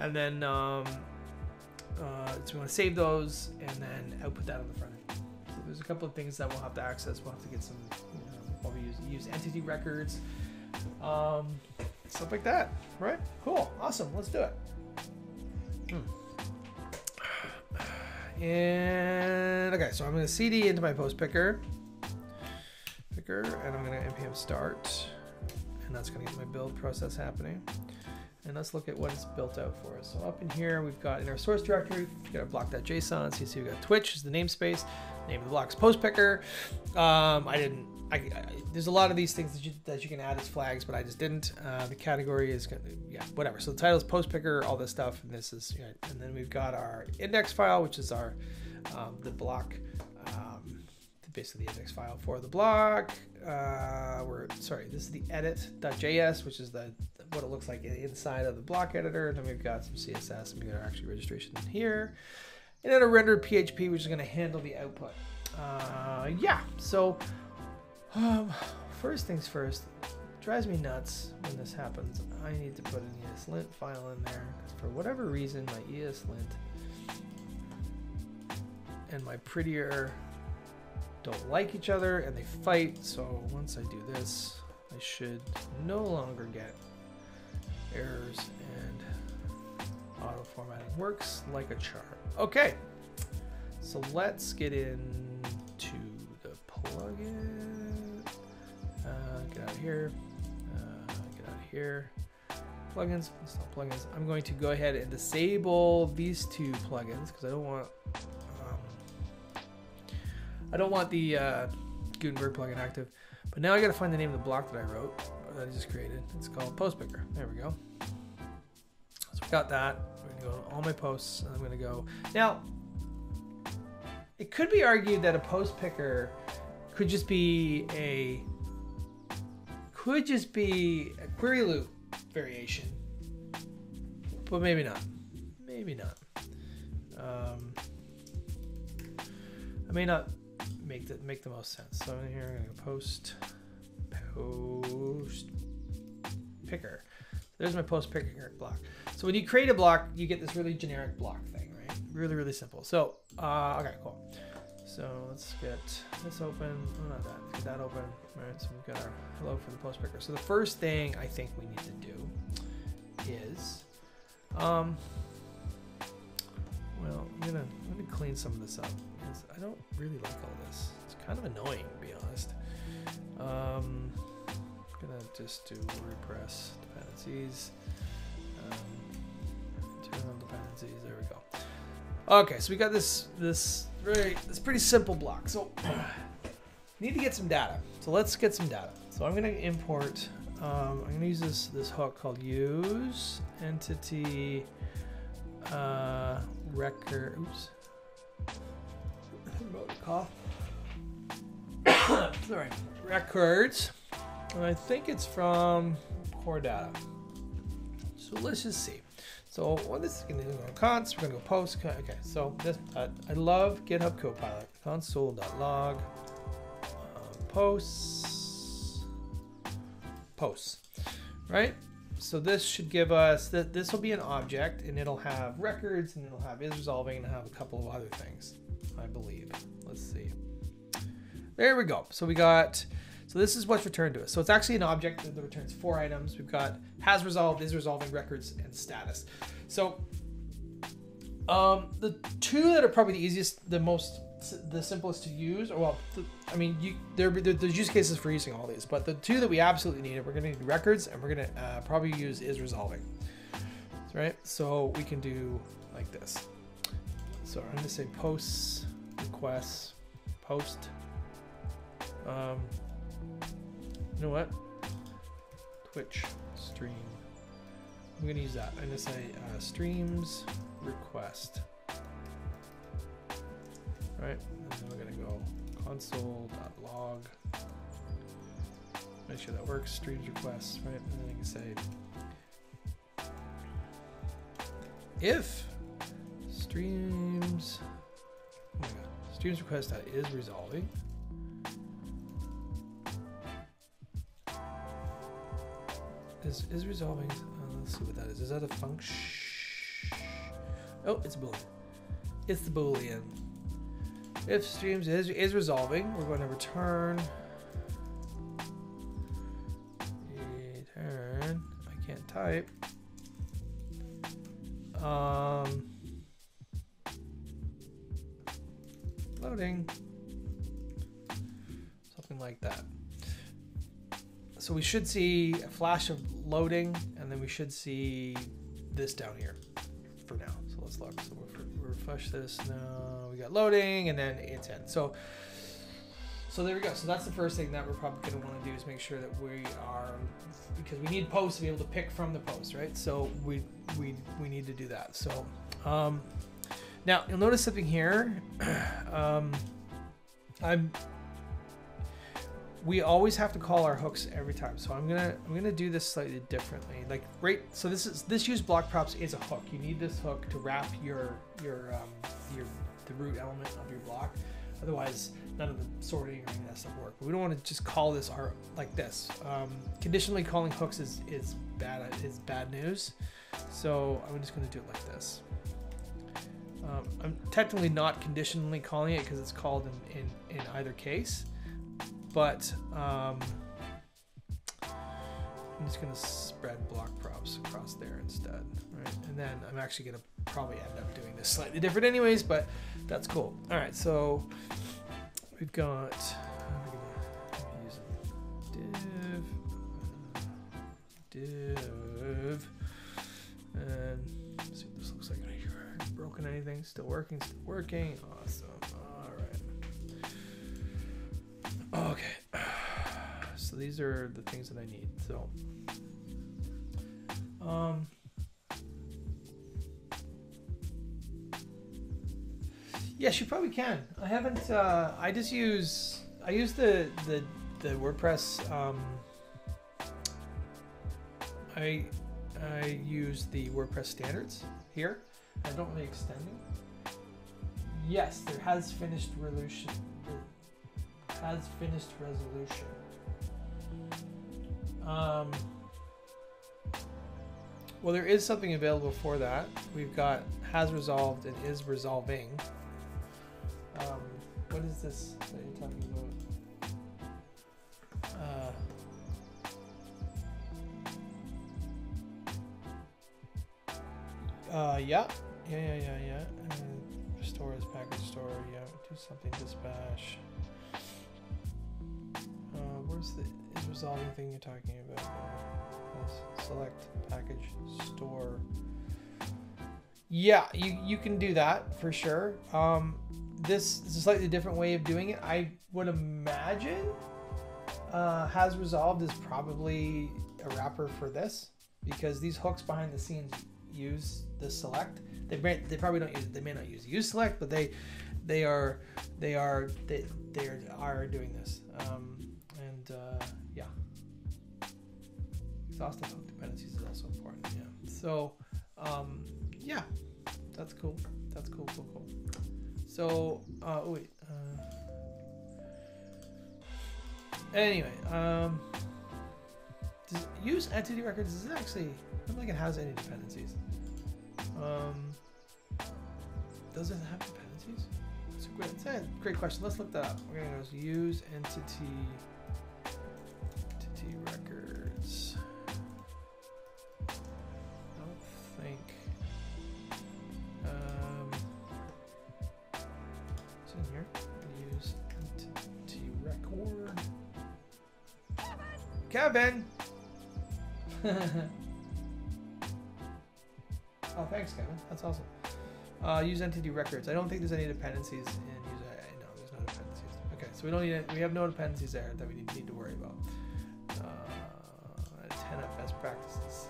and then um, uh, so we want to save those and then output that on the front end. So there's a couple of things that we'll have to access. We'll have to get some, you know, probably use, use entity records, um, stuff like that, right? Cool, awesome, let's do it. Hmm. And okay, so I'm gonna C D into my post picker, picker, and I'm gonna npm start, and that's gonna get my build process happening. And let's look at what it's built out for us. So up in here, we've got in our source directory, we've got our block dot J S O N. So you see we've got Twitch is the namespace, name of the block's post picker. Um, I didn't, I, I, there's a lot of these things that you, that you can add as flags, but I just didn't. Uh, the category is, yeah, whatever. So the title is post picker, all this stuff. And this is, you know, and then we've got our index file, which is our, um, the block, um, basically the index file for the block. Uh, we're, sorry, this is the edit dot J S, which is the, what it looks like inside of the block editor. And then we've got some C S S, and we got our actual registration in here. And then a rendered P H P, which is going to handle the output. Uh, yeah, so um, first things first, it drives me nuts when this happens. I need to put an E S lint file in there. For whatever reason, my E S lint and my prettier don't like each other and they fight. So once I do this, I should no longer get errors, and auto formatting works like a charm. Okay, so let's get into the plugin. Uh, get out of here. Uh, get out of here. Plugins. Install plugins. I'm going to go ahead and disable these two plugins because I don't want. Um, I don't want the uh, Gutenberg plugin active. But now I got to find the name of the block that I wrote, or that I just created. It's called Post Picker. There we go. So we got that. We're gonna go to all my posts. And I'm gonna go now. It could be argued that a post picker could just be a could just be a query loop variation, but maybe not. Maybe not. Um, I may not make that make the most sense. So in here I'm gonna post post picker. There's my post picker block. So when you create a block, you get this really generic block thing, right? Really, really simple. So uh, okay, cool. So let's get this open. Oh, not that. Let's get that open. All right. So we've got our hello for the post picker. So the first thing I think we need to do is, um, well, I'm gonna I'm gonna clean some of this up. I don't really like all this. It's kind of annoying, to be honest. Um, I'm gonna just do WordPress dependencies. Um, turn on dependencies. There we go. Okay, so we got this this really this pretty simple block. So need to get some data. So let's get some data. So I'm gonna import. Um, I'm gonna use this this hook called use entity uh, record. Oops. Cough. Sorry. Records. And I think it's from core data. So let's just see. So what this is going to do on const, we're going to go post. Okay. So this uh, I love GitHub Copilot. Console.log uh, posts posts. Right. So this should give us that this will be an object, and it'll have records, and it'll have is resolving, and it'll have a couple of other things, I believe. Let's see. There we go. So we got, so this is what's returned to us. So it's actually an object that returns four items. We've got has resolved, is resolving, records, and status. So um, the two that are probably the easiest, the most, the simplest to use, or well, the, I mean, you, there, there, there's use cases for using all these, but the two that we absolutely need, we're going to need records, and we're going to uh, probably use is resolving. That's right. So we can do like this. So I'm going to say posts, requests, post. Um, you know what? Twitch stream. I'm going to use that. I'm going to say uh, streams request. All right. And then we're going to go console.log. Make sure that works. Streams requests. Right. And then I can say if streams, oh my god, streams request that is resolving. Is is resolving? Uh, let's see what that is. Is that a function? Oh, it's a boolean. it's the Boolean. If streams is, is resolving, we're going to return. Return. I can't type. Um, loading. Something like that. So we should see a flash of loading, and then we should see this down here for now. So let's look. So we'll refresh this now. We got loading, and then it's in. So, so there we go. So that's the first thing that we're probably going to want to do is make sure that we are, because we need posts to be able to pick from the posts, right? So we we we need to do that. So um, now you'll notice something here. um, I'm. We always have to call our hooks every time, so I'm gonna I'm gonna do this slightly differently. Like right, so this is this use block props is a hook. You need this hook to wrap your your um, your the root element of your block. Otherwise, none of the sorting or any of that stuff work. But we don't want to just call this our like this. Um, conditionally calling hooks is is bad is bad news. So I'm just gonna do it like this. Um, I'm technically not conditionally calling it because it's called in in, in either case. But um, I'm just gonna spread block props across there instead, right? And then I'm actually gonna probably end up doing this slightly different anyways, but that's cool. All right, so we've got, I'm gonna use div, div, and let's see what this looks like. I've broken anything, still working, still working, awesome. Okay, so these are the things that I need. So, um, yes, you probably can. I haven't. Uh, I just use. I use the the the WordPress. Um, I I use the WordPress standards here. I don't really extend them. Yes, there has finished resolution. Has finished resolution. Um, well, there is something available for that. We've got has resolved and is resolving. Um, what is this that you're talking about? Uh, uh, yeah, yeah, yeah, yeah, yeah. Uh, restore is package store. Yeah, do something dispatch. Where's the is resolving thing you're talking about? Let's select package store. Yeah, you, you can do that for sure. Um, this is a slightly different way of doing it. I would imagine uh, has resolved is probably a wrapper for this because these hooks behind the scenes use the select. They may, they probably don't use they may not use use select, but they they are they are they they are, are doing this. Um, Uh, yeah, exhaustive hook dependencies is also important. Yeah, so um, yeah, that's cool. That's cool, cool, cool. So uh, oh wait. Uh, anyway, um, does it use entity records? Is it actually? I don't think it has any dependencies. Um, does it have dependencies? It's a great, it's a great question. Let's look that up. We're gonna go use entity. Records. I don't think. Um, it's in here. Use entity record. Kevin. Oh, thanks, Kevin. That's awesome. Uh, use entity records. I don't think there's any dependencies in user. No, there's no dependencies. Okay, so we don't need. Any, we have no dependencies there that we need, need to worry about. TenUp best practices.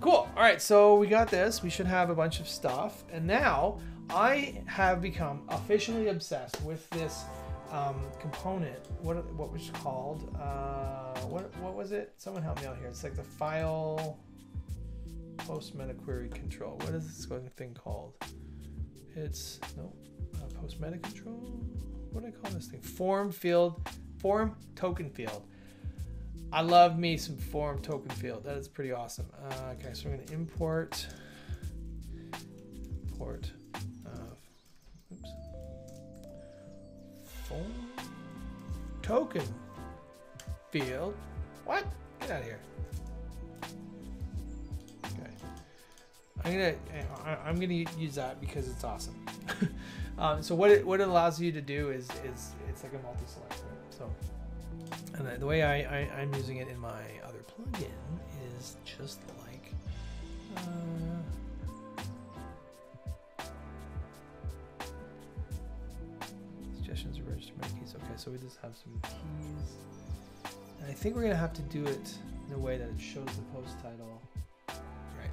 Cool. All right, so we got this. We should have a bunch of stuff. And now I have become officially obsessed with this um, component. What what was called? Uh, what what was it? Someone help me out here. It's like the file post meta query control. What is this thing called? It's no uh, post meta control. What do I call this thing? Form field. Form token field. I love me some form token field. That is pretty awesome. Uh, okay, so I'm going to import import uh, oops, form token field. What? Get out of here. Okay. I'm gonna I'm gonna use that because it's awesome. um, so what it what it allows you to do is is it's like a multi-select. So and the way I, I I'm using it in my other plugin is just like. Uh, suggestions are register my keys. Okay, so we just have some keys. And I think we're gonna have to do it in a way that it shows the post title. Right.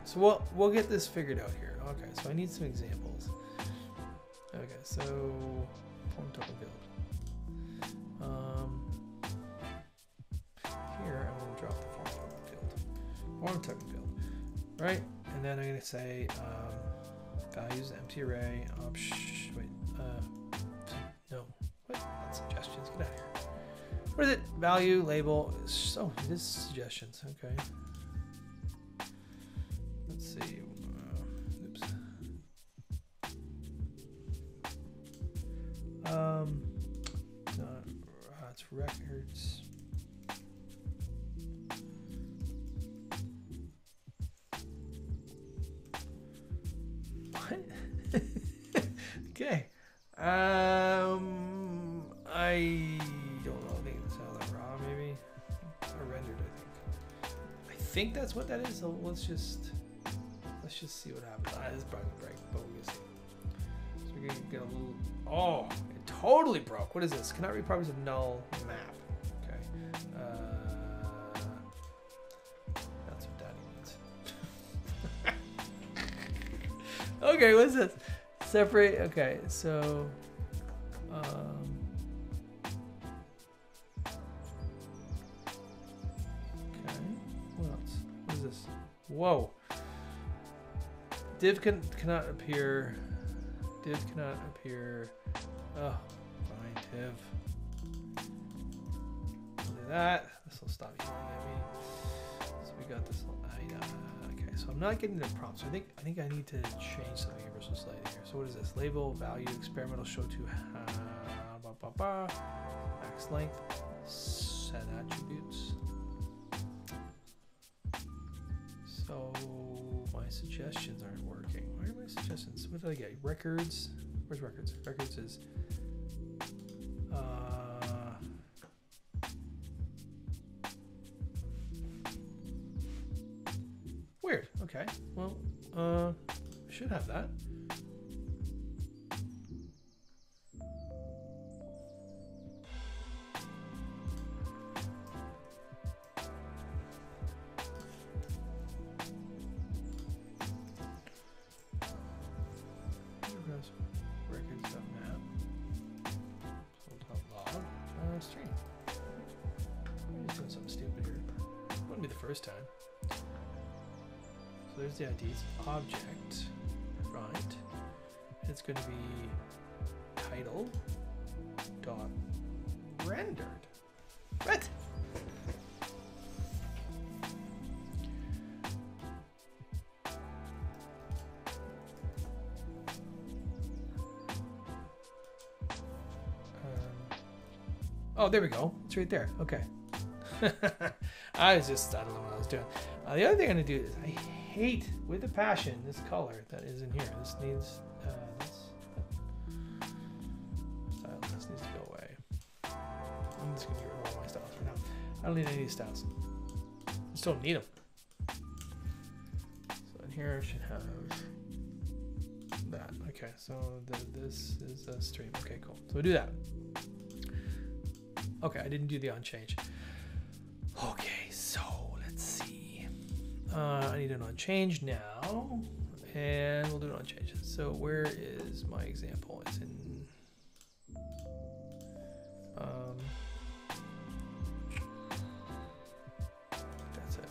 So we'll we'll get this figured out here. Okay. So I need some examples. Okay. So form token field. Um. Here I'm gonna drop the form token field. Form token field. Right. And then I'm gonna say um, values empty array. Opsh. Wait. Uh, No, what? Not suggestions. Get out of here. What is it? Value label. So oh, it is suggestions. Okay. Let's see. Uh, oops. Um. Not, uh, it's records. What? Okay. Um, I don't know. I think it's out of raw, maybe, or rendered. I think. I think that's what that is. So let's just let's just see what happens. Ah, this probably break, but we'll see. So we're gonna get a little. Oh, it totally broke. What is this? Cannot read properties of null map. Okay. Uh, that's what that means. Okay, what's this? Separate. Okay, so um, okay, what else? What is this? Whoa. Div can cannot appear. Div cannot appear. Oh, fine, div. Look at that. This will stop yelling at me. So we got this little item. So I'm not getting the prompts. So I think I think I need to change something ever so slightly here. So what is this? Label, value, experimental, show to uh, bah, bah, bah, max length, set attributes. So my suggestions aren't working. Where are my suggestions? What did I get? Records. Where's records? Records is. Uh, Weird. Okay. Well, uh, I should have that. The I Ds object, right? It's going to be title dot rendered. What? Um, oh, there we go. It's right there. Okay. I was just I don't know what I was doing. Uh, the other thing I'm going to do is I. hate with a passion this color that is in here. This needs uh, this style. This needs to go away. I'm just gonna get rid of all my styles for now. I don't need any styles. I just don't need them. So in here I should have that. Okay, so the, this is a stream. Okay, cool. So we do that. Okay, I didn't do the on change. Okay, so let's see. Uh, I need an on change now, and we'll do an on change. So where is my example? It's in. Um, that's it.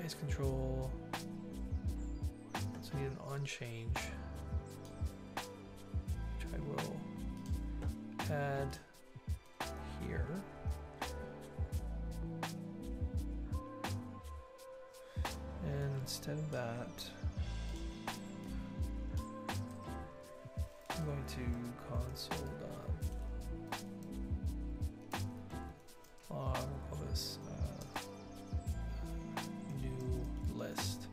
Base control. So I need an on change, which I will add here. Instead of that, comments. Hold on. Um, we'll call this uh, new list.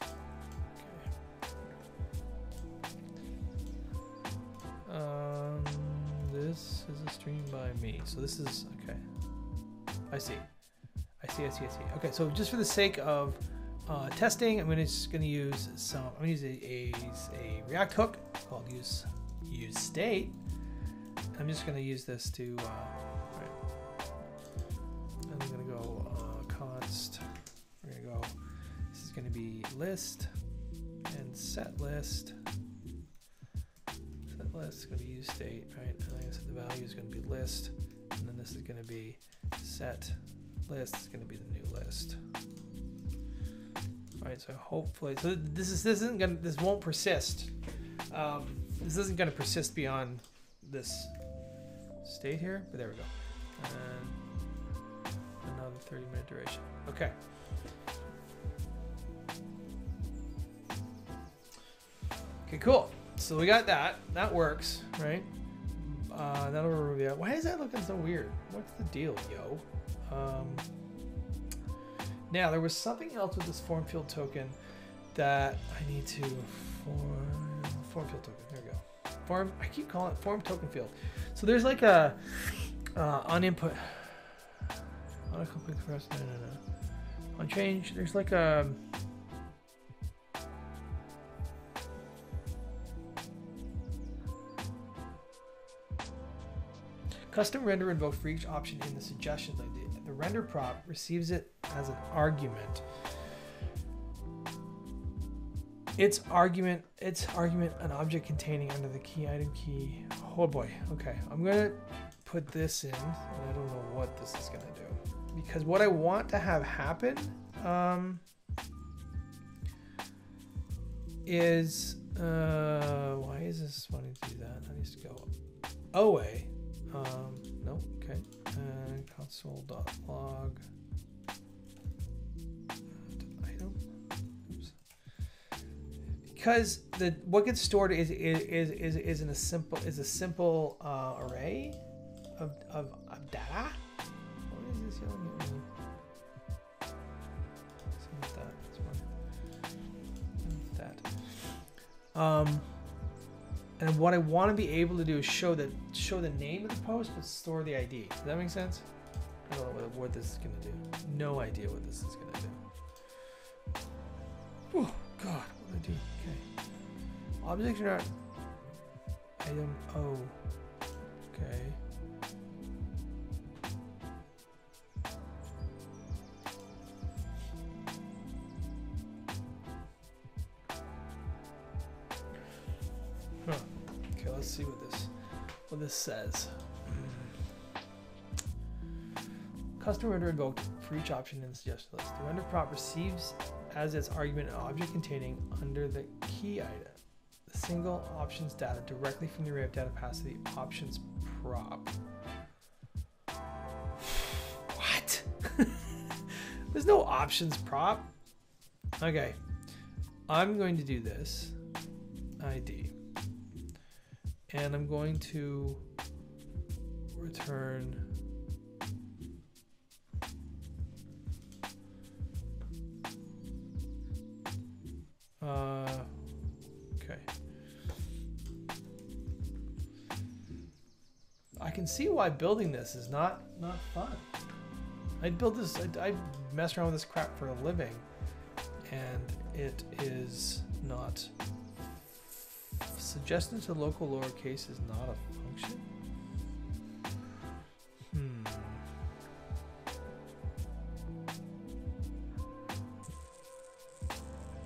Okay. Um, this is a stream by me. So this is okay. I see. I see. I see. I see. Okay. So just for the sake of Uh, testing, I'm gonna, just going to use some. I'm going to use a, a, a React hook called use use state. I'm just going to use this to. Uh, right. I'm going to go uh, const. We're going to go. This is going to be list and set list. Set list is going to be use state, right? And I'm going to set the value is going to be list, and then this is going to be set list. It's going to be the new list. All right, so hopefully, so this is this isn't gonna this won't persist. Um, this isn't gonna persist beyond this state here. But there we go. And another thirty minute duration. Okay. Okay, cool. So we got that. That works, right? Uh, that'll review. Why is that looking so weird? What's the deal, yo? Um, Now there was something else with this form field token that I need to form form field token. There we go. Form. I keep calling it form token field. So there's like a uh, on input on a complete first. No, no, no. On change. There's like a. Custom render invoked for each option in the suggestion. Like the, the render prop receives it as an argument. Its argument, its argument, an object containing under the key item key. Oh boy. Okay, I'm gonna put this in. And I don't know what this is gonna do because what I want to have happen um, is uh, why is this wanting to do that? I need to go away. Um, no, okay. Uh, console.log item. Oops. Because the what gets stored is is is is in a simple is a simple uh, array of, of of data. What is this yelling at me? It's not that. It's not that. Um. And what I want to be able to do is show the show the name of the post, but store the I D. Does that make sense? I don't know what, what this is gonna do. No idea what this is gonna do. Oh God, what did I do? Okay. Objects are not item O. Okay. Let's see what this what this says. Custom render invoked for each option in the suggestion list. The render prop receives as its argument an object containing under the key item the single options data directly from the array of data passed to the options prop. What? There's no options prop. Okay, I'm going to do this I D. And I'm going to return uh, okay. I can see why building this is not not fun. I'd build this I'd, I'd mess around with this crap for a living and it is not. Suggested to local lowercase is not a function.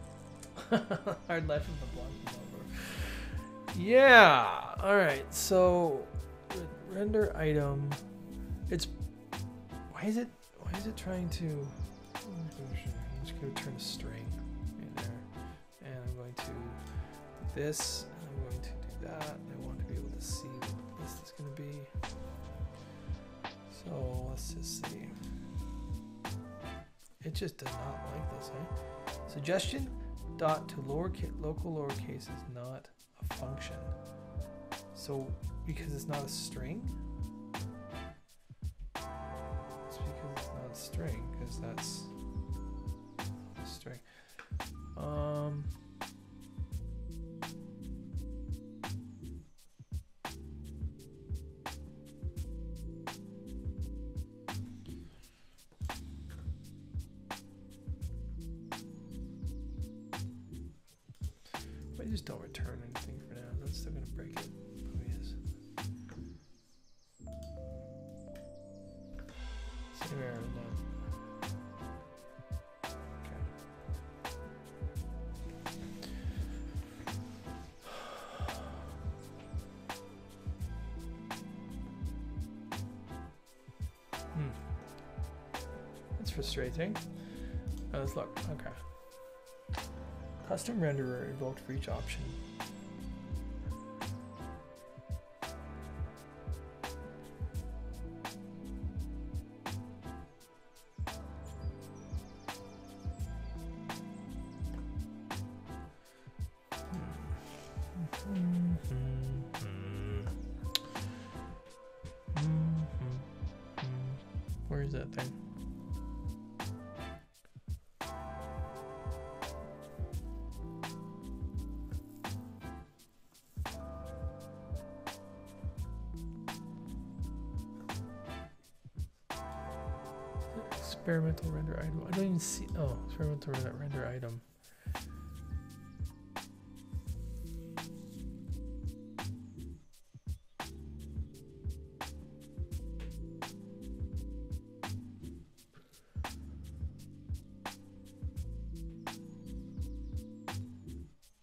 Hmm. Hard life of the block developer. Yeah. All right. So render item. It's why is it why is it trying to? I'm just going to return a string right there, and I'm going to this. I'm going to do that. I want to be able to see what this is going to be. So let's just see. It just does not like this, eh? Suggestion dot to lowercase local lowercase is not a function. So because it's not a string, it's because it's not a string, because that's a string. Um, I just don't return anything for now. That's still gonna break it. Frustrating. Uh, let's look. Okay. Custom renderer invoked for each option. Experimental render item. I don't even see. Oh, experimental render item.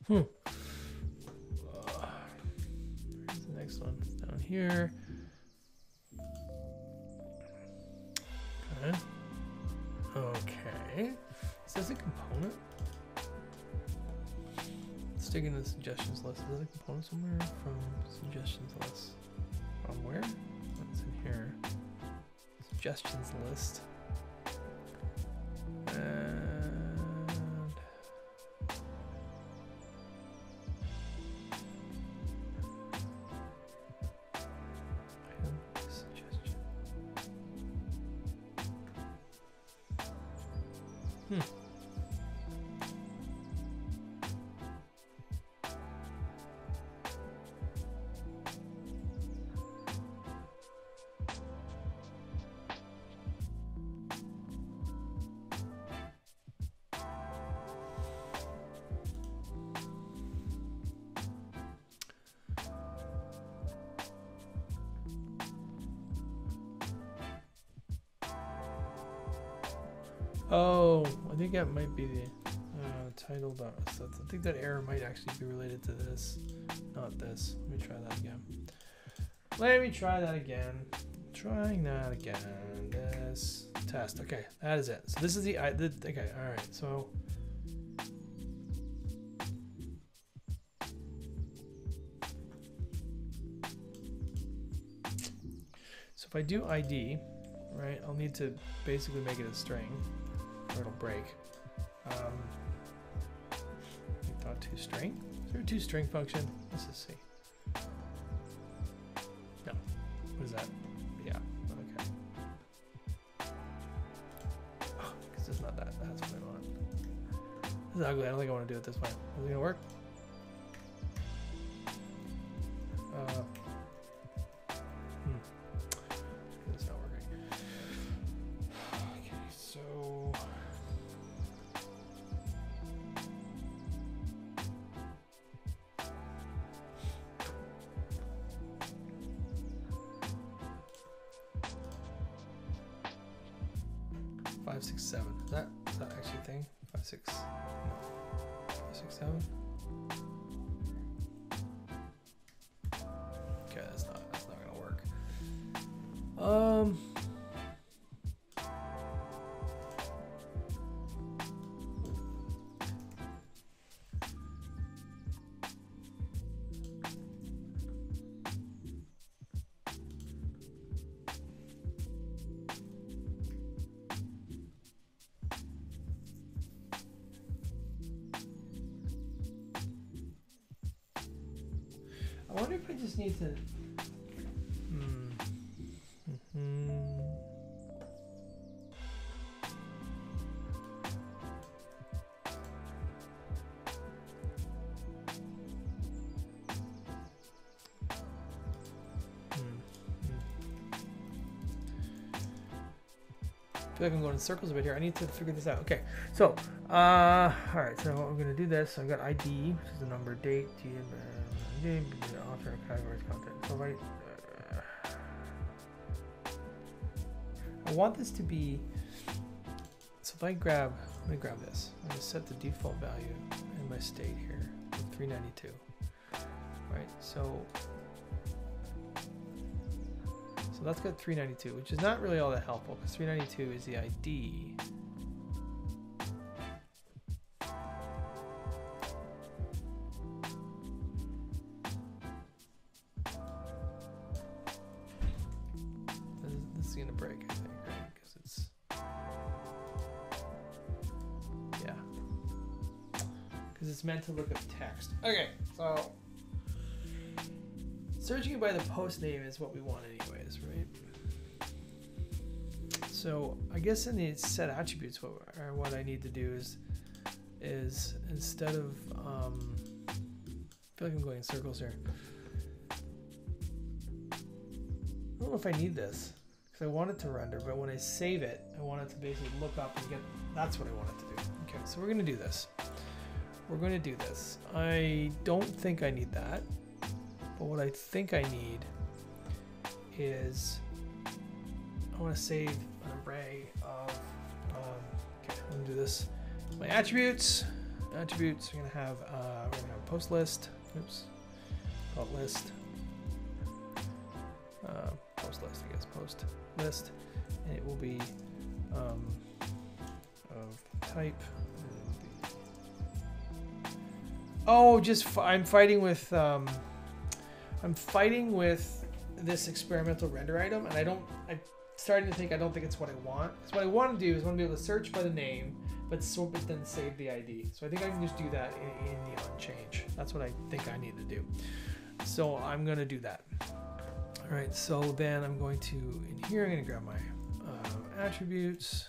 Hmm. Uh, where's the next one? It's down here. Suggestions list. Is there a component somewhere from suggestions list? From where? What's in here? Suggestions list. And item suggestion. Hmm. That might be the uh, title. So I think that error might actually be related to this, not this. Let me try that again. Let me try that again. I'm trying that again. This test. Okay, that is it. So this is the. I did. Okay. All right. So. So if I do I D, right, I'll need to basically make it a string, or it'll break. Um, dot to string. Is there a to string function? Let's just see. No. What is that? Yeah. Okay. Oh, because it's not that. That's what I want. This is ugly. I don't think I want to do it this way. Is it gonna work? Uh, hmm. It's not working. Okay. So. five, six, seven. Is that, is that actually a thing? Five, six, no. Five, six, seven. Okay, that's not that's not gonna work. Um. I wonder if I just need to. Hmm. Mm-hmm. I feel like I'm going in circles a bit here. I need to figure this out. Okay, so, uh, all right, so I'm gonna do this. So I've got I D, which is the number, date, name, author, categories, content. So if I, I want this to be, so if I grab, let me grab this. I'm gonna set the default value in my state here, three ninety-two, right? So, So that's got three ninety-two, which is not really all that helpful because three ninety-two is the I D. This is gonna break, I think, right? Because it's, yeah, because it's meant to look up text. Okay, so searching it by the post name is what we want anyways, right? So I guess in the set attributes, what, or what I need to do is, is instead of, um, I feel like I'm going in circles here. I don't know if I need this because I want it to render, but when I save it, I want it to basically look up and get, that's what I want it to do. Okay, so we're gonna do this. We're gonna do this. I don't think I need that. But what I think I need is I want to save an array of, um, okay, I'm gonna do this. My attributes, attributes are gonna have, uh, we're gonna have a post list, oops, post list, uh, post list, I guess, post list, and it will be um, of type. Oh, just f I'm fighting with. Um, I'm fighting with this experimental render item, and I don't, I'm starting to think I don't think it's what I want. So what I want to do is I want to be able to search by the name, but sort of then save the I D. So I think I can just do that in, in the on change. That's what I think I need to do. So I'm going to do that. All right, so then I'm going to, in here, I'm going to grab my um, attributes,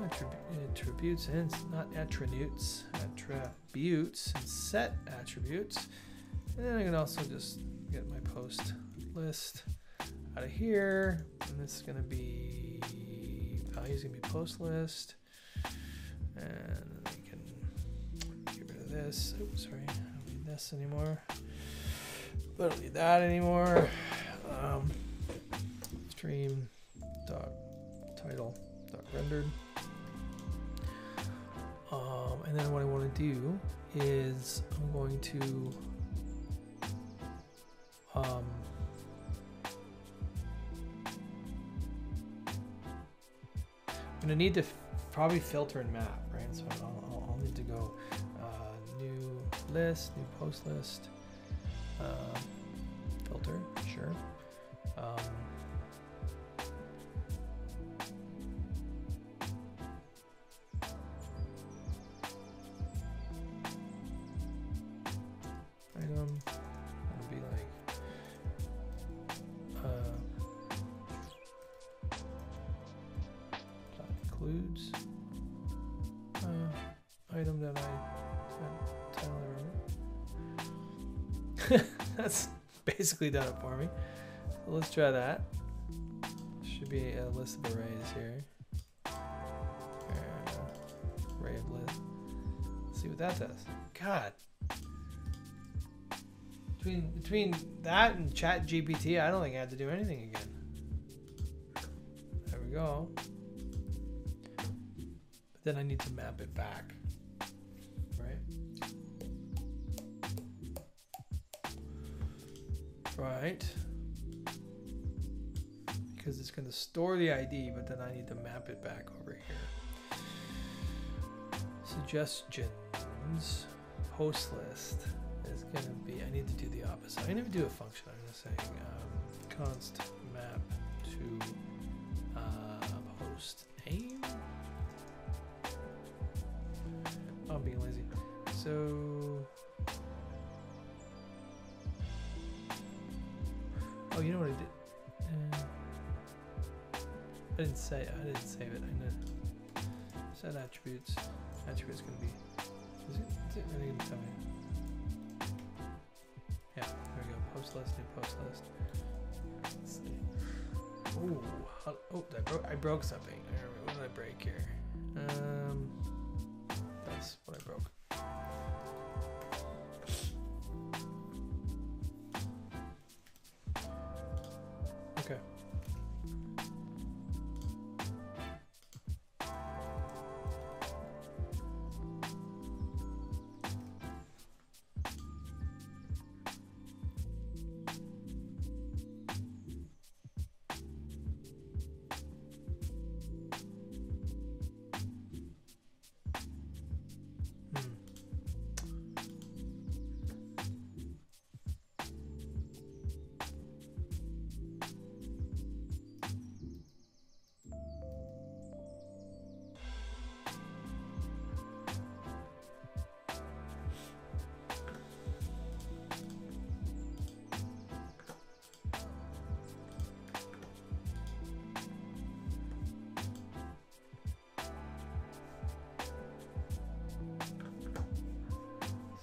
attrib attributes, and not attributes, attributes, and set attributes. And then I can also just get my post list out of here. And this is gonna be, value is gonna be post list. And I can get rid of this. Oops, sorry, I don't need this anymore. But I don't need that anymore. Um, stream dot title dot rendered. Um, and then what I wanna do is I'm going to, Um, I'm gonna need to f probably filter and map, right? So I'll, I'll, I'll need to go uh, new list, new post list, uh, filter, sure. Um, item. Uh, item that I tell everyone. That's basically done it for me. So let's try that. Should be a list of arrays here. Uh, array of list. Let's see what that does. God. Between between that and Chat G P T, I don't think I had to do anything again. There we go. Then I need to map it back, right? Right. Because it's going to store the I D, but then I need to map it back over here. Suggestions, post list is going to be, I need to do the opposite. I'm going to do a function. I'm going to say um, const map to uh, post name. I'm being lazy. So you know what I did? Uh, I didn't say I didn't save it. I know. Set attributes. Attributes gonna be. Is it, is it really gonna tell me? Yeah. There we go. Post list. New post list. Let's see. Ooh, how, oh, I broke. I broke something. What did I break here? Um, that's what I broke. Okay.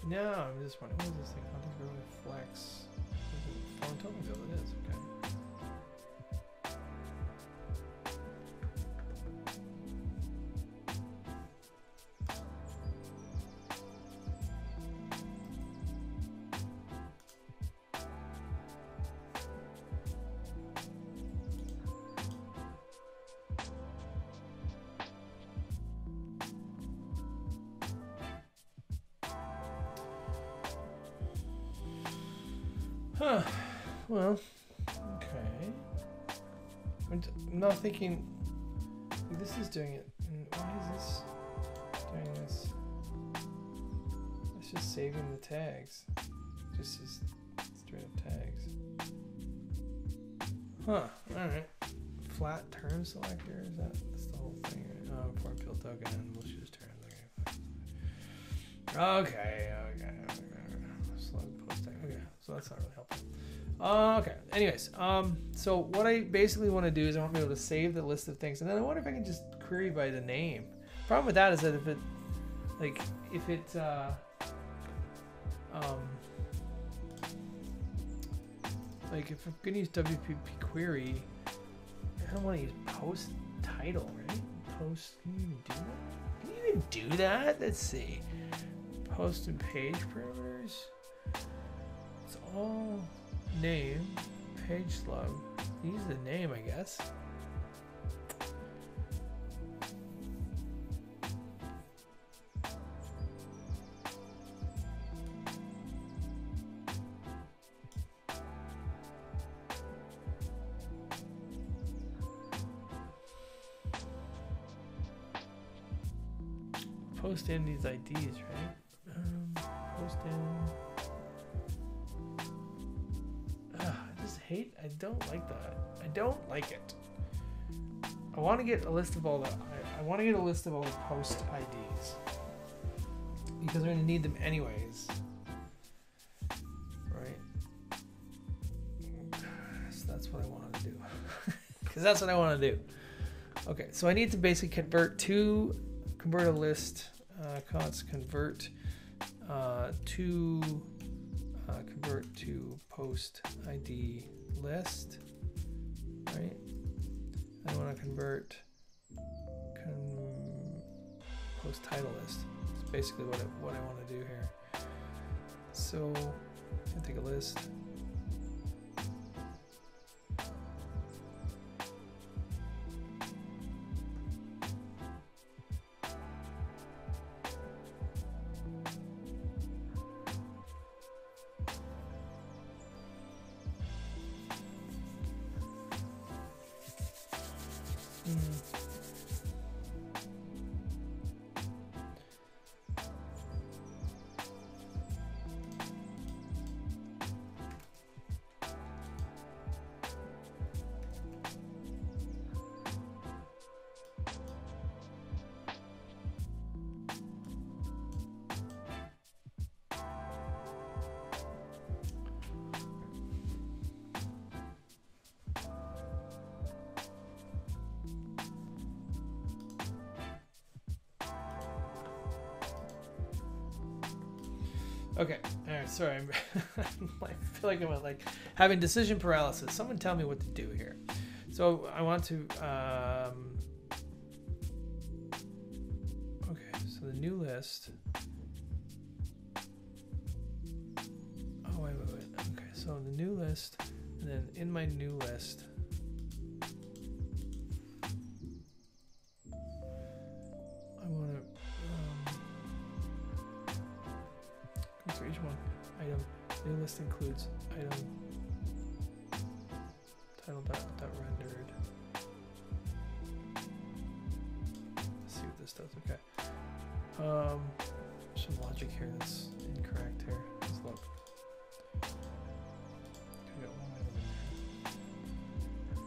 No, I'm just wondering, what is this thing? I don't think we're going to flex. FormTokenField, it is, okay. Huh, well, okay. I'm not thinking, this is doing it, and why is this doing this? It's just saving the tags. Just as straight up tags. Huh, alright. Flat term selector, is that, that's the whole thing, right? Oh, form field token, and we'll choose terms. Okay, okay, okay. So that's not really helpful. Uh, okay, anyways, um, so what I basically want to do is I want to be able to save the list of things, and then I wonder if I can just query by the name. Problem with that is that if it, like, if it, uh, um, like if I'm gonna use W P query, I don't want to use post title, right? Post, can you even do that? Can you even do that? Let's see. Post and page parameters. It's all name, page slug. Use the name, I guess. Post in these I Ds, right? Um, post in. Hate, I don't like that. I don't like it. I want to get a list of all the. I, I want to get a list of all the post I Ds because we're gonna need them anyways, right? So that's what I want to do because that's what I want to do. Okay, so I need to basically convert to convert a list. Uh, const convert uh, to uh, convert to post I D. List, right? I want to convert con post title list. It's basically what I, what I want to do here. So I take a list. Okay, all right, sorry. I'm, I feel like I'm like having decision paralysis. Someone tell me what to do here. So I want to, um, okay, so the new list. Oh, wait, wait, wait. Okay, so the new list, and then in my new list, I want to, for each one item, new list includes item title dot, dot rendered. Let's see what this does. Okay. Um, there's some logic here that's incorrect here. Let's look. I got one item in there.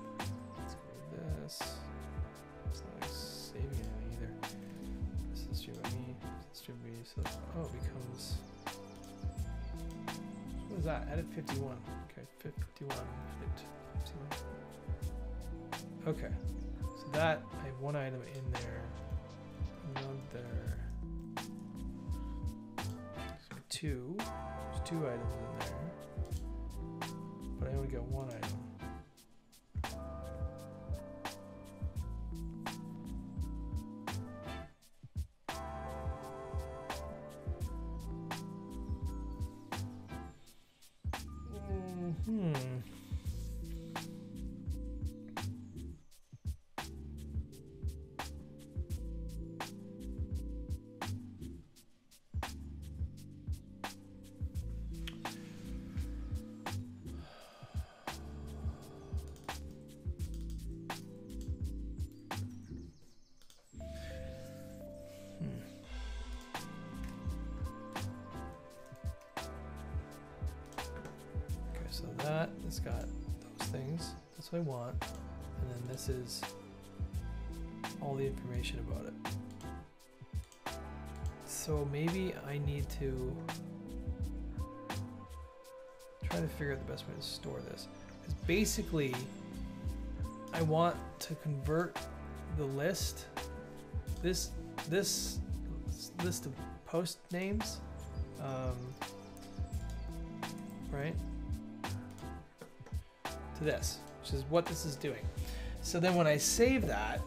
Let's go with this. It's not like saving anything either. This is string me. This is string me. So oh, it becomes. What is that? Edit fifty-one. Okay, fifty-one. fifty-one. Okay, so that I have one item in there, another so two. There's two items in there, but I only got one item. I want, and then this is all the information about it. So maybe I need to try to figure out the best way to store this. Because basically, I want to convert the list, this this list of post names, um, right, to this. Which is what this is doing. So then when I save that,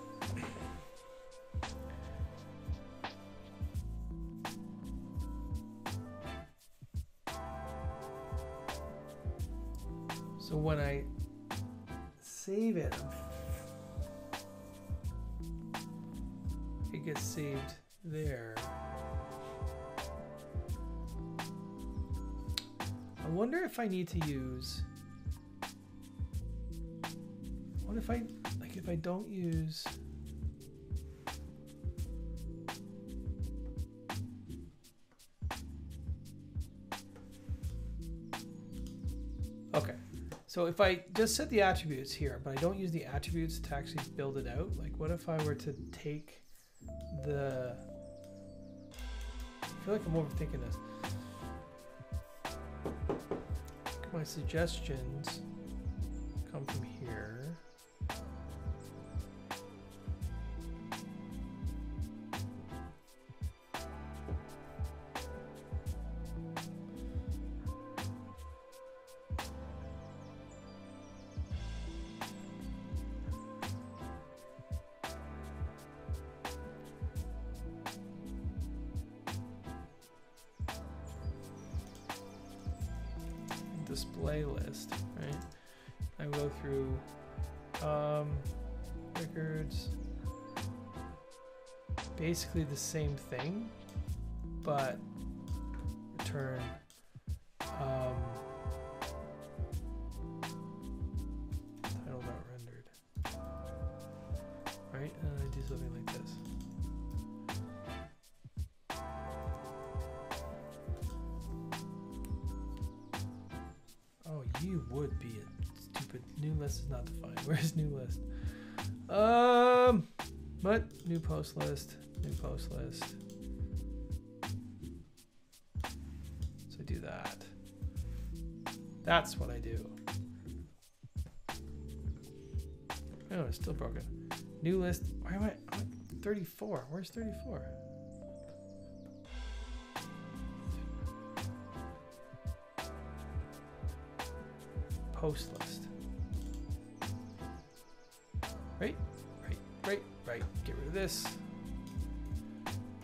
so when I save it, it gets saved there. I wonder if I need to use if I like if I don't use okay so if I just set the attributes here but I don't use the attributes to actually build it out, like what if I were to take the I feel like I'm overthinking this. My suggestions come from here. Basically the same thing, but return um, title not rendered, right? And I do something like this. Oh, you would be a stupid. New list is not defined. Where's new list? Um, but new post list. New post list. So do that. That's what I do. Oh, it's still broken. New list. Why am I? I'm at thirty-four. Where's thirty-four? post list. Right, right, right, right. Get rid of this.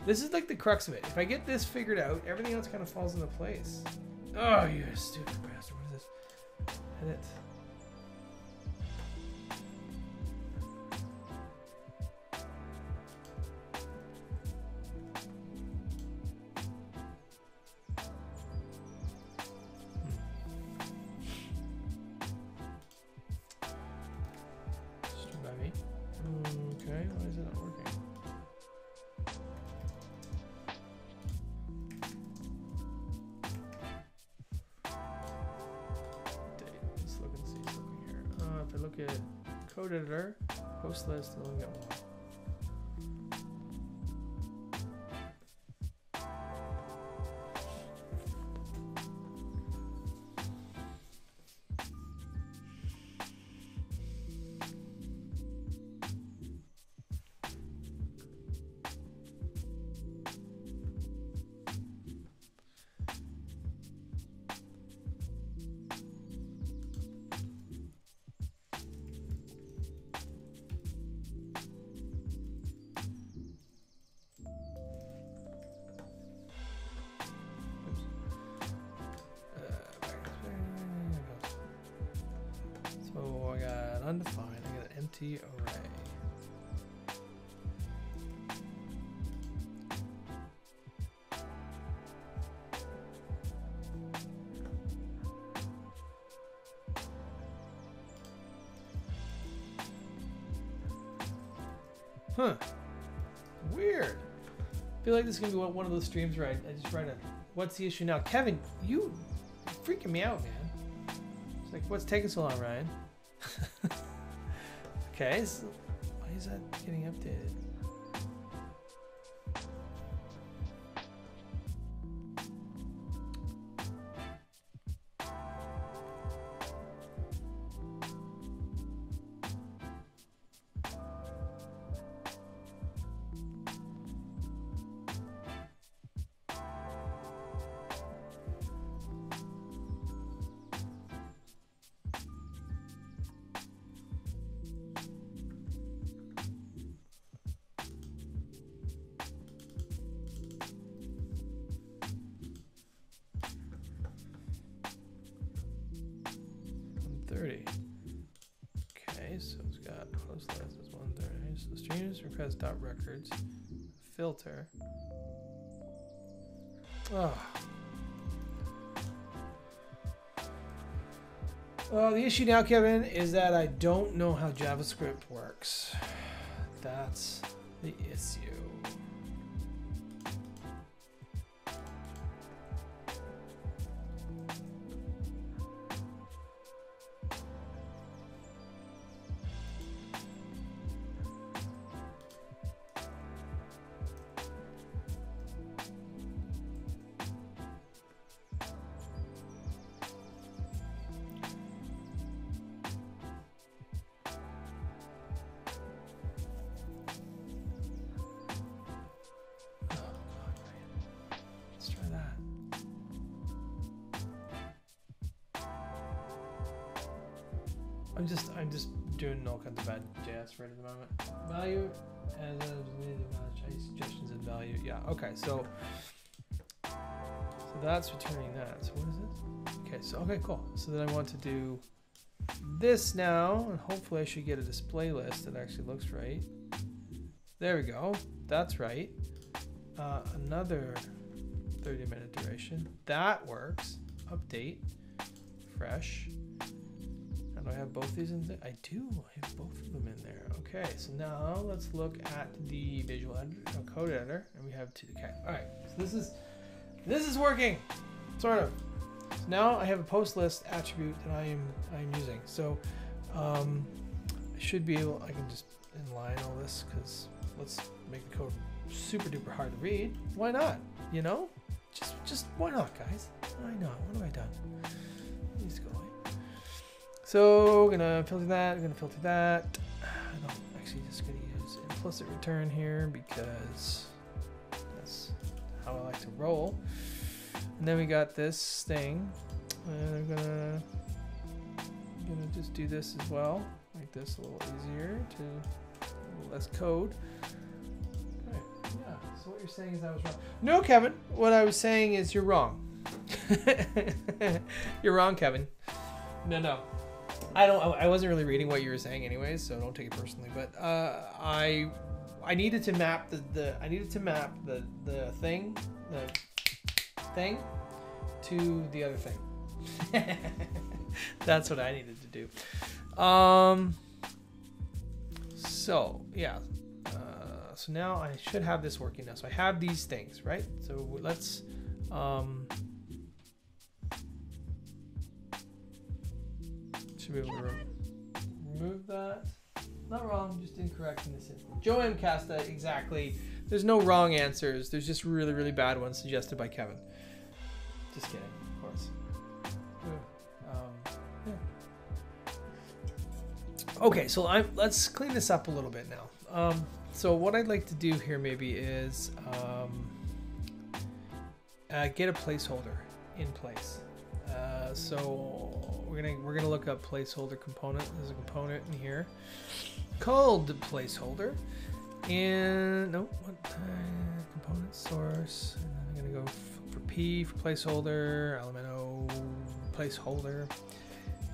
This is like the crux of it. If I get this figured out, everything else kind of falls into place. Oh, you stupid bastard. What is this? Edit. Editor, post list, and then we get more. Array. Huh. Weird. I feel like this is gonna be one of those streams where I, I just write a what's the issue now? Kevin, you freaking me out, man. It's like, what's taking so long, Ryan? Okay, so why is that getting updated? Records filter. Oh. Oh, the issue now, Kevin, is that I don't know how JavaScript works. That's the issue. I'm just I'm just doing all kinds of bad J S right at the moment. Value as a uh, suggestions and value. Yeah. Okay. So so that's returning that. So what is it? Okay. So okay. Cool. So then I want to do this now, and hopefully I should get a display list that actually looks right. There we go. That's right. Uh, another thirty minute duration. That works. Update. Fresh. Do I have both these in there? I do. I have both of them in there. Okay, so now let's look at the visual editor, no, code editor, and we have two. Okay, all right. So this is this is working, sort of. So now I have a post list attribute that I am I am using. So um, I should be able. I can just inline all this because let's make the code super duper hard to read. Why not? You know, just just why not, guys? Why not? What have I done? Let's go. So we're gonna filter that, we're gonna filter that. I'm actually just gonna use implicit return here because that's how I like to roll. And then we got this thing. And I'm gonna gonna just do this as well. Make this a little easier to a little less code. All right. Yeah. So what you're saying is I was wrong. No, Kevin. What I was saying is you're wrong. You're wrong, Kevin. No, no. I don't. I wasn't really reading what you were saying, anyways. So don't take it personally. But uh, I, I needed to map the, the I needed to map the the thing, the thing, to the other thing. That's what I needed to do. Um. So yeah. Uh, so now I should have this working now. So I have these things, right? So let's. Um, Should be able to remove that. Not wrong, just incorrect in this instance. Joe M. Casta, exactly. There's no wrong answers. There's just really, really bad ones suggested by Kevin. Just kidding, of course. Um, yeah. Okay, so I'm, let's clean this up a little bit now. Um, so what I'd like to do here maybe is um, uh, get a placeholder in place. Uh, so. We're gonna we're gonna look up placeholder component. There's a component in here called placeholder, and no what time? Component source. And I'm gonna go for P for placeholder, element O placeholder,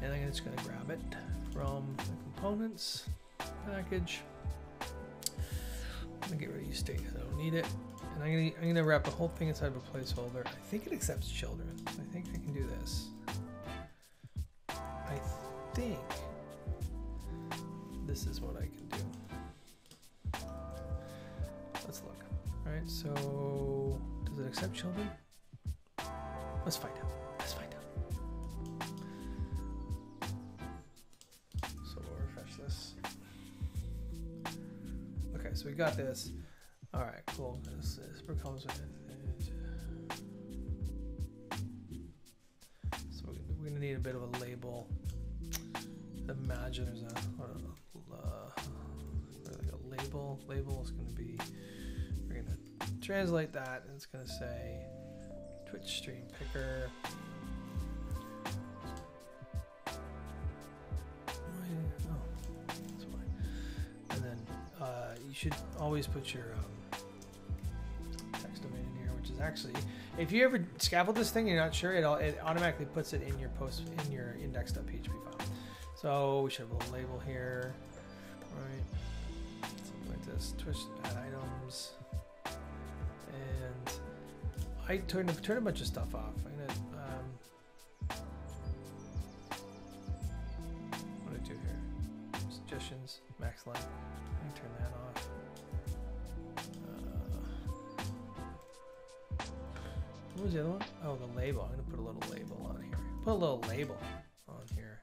and I'm just gonna grab it from the components package. I'm gonna get rid of you state. I don't need it, and I'm gonna I'm gonna wrap the whole thing inside of a placeholder. I think it accepts children. I think I can do this. I think this is what I can do. Let's look. All right, so does it accept children? Let's find out. Let's find out. So we'll refresh this. Okay, so we got this. All right, cool. This, this comes with it. So we're gonna need a bit of a label. Imagine there's a, a, a, like a label. Label is going to be, we're going to translate that, and it's going to say Twitch stream picker. Oh, that's fine. And then uh, you should always put your um, text domain in here, which is actually, if you ever scaffold this thing and you're not sure, it all it automatically puts it in your post in your index dot P H P file. So we should have a little label here, all right? Something like this, Twitch add items. And I turned, turned a bunch of stuff off. I'm gonna, um, what do I do here? Suggestions, max line, I'm gonna turn that off. Uh, what was the other one? Oh, the label, I'm gonna put a little label on here. Put a little label on here.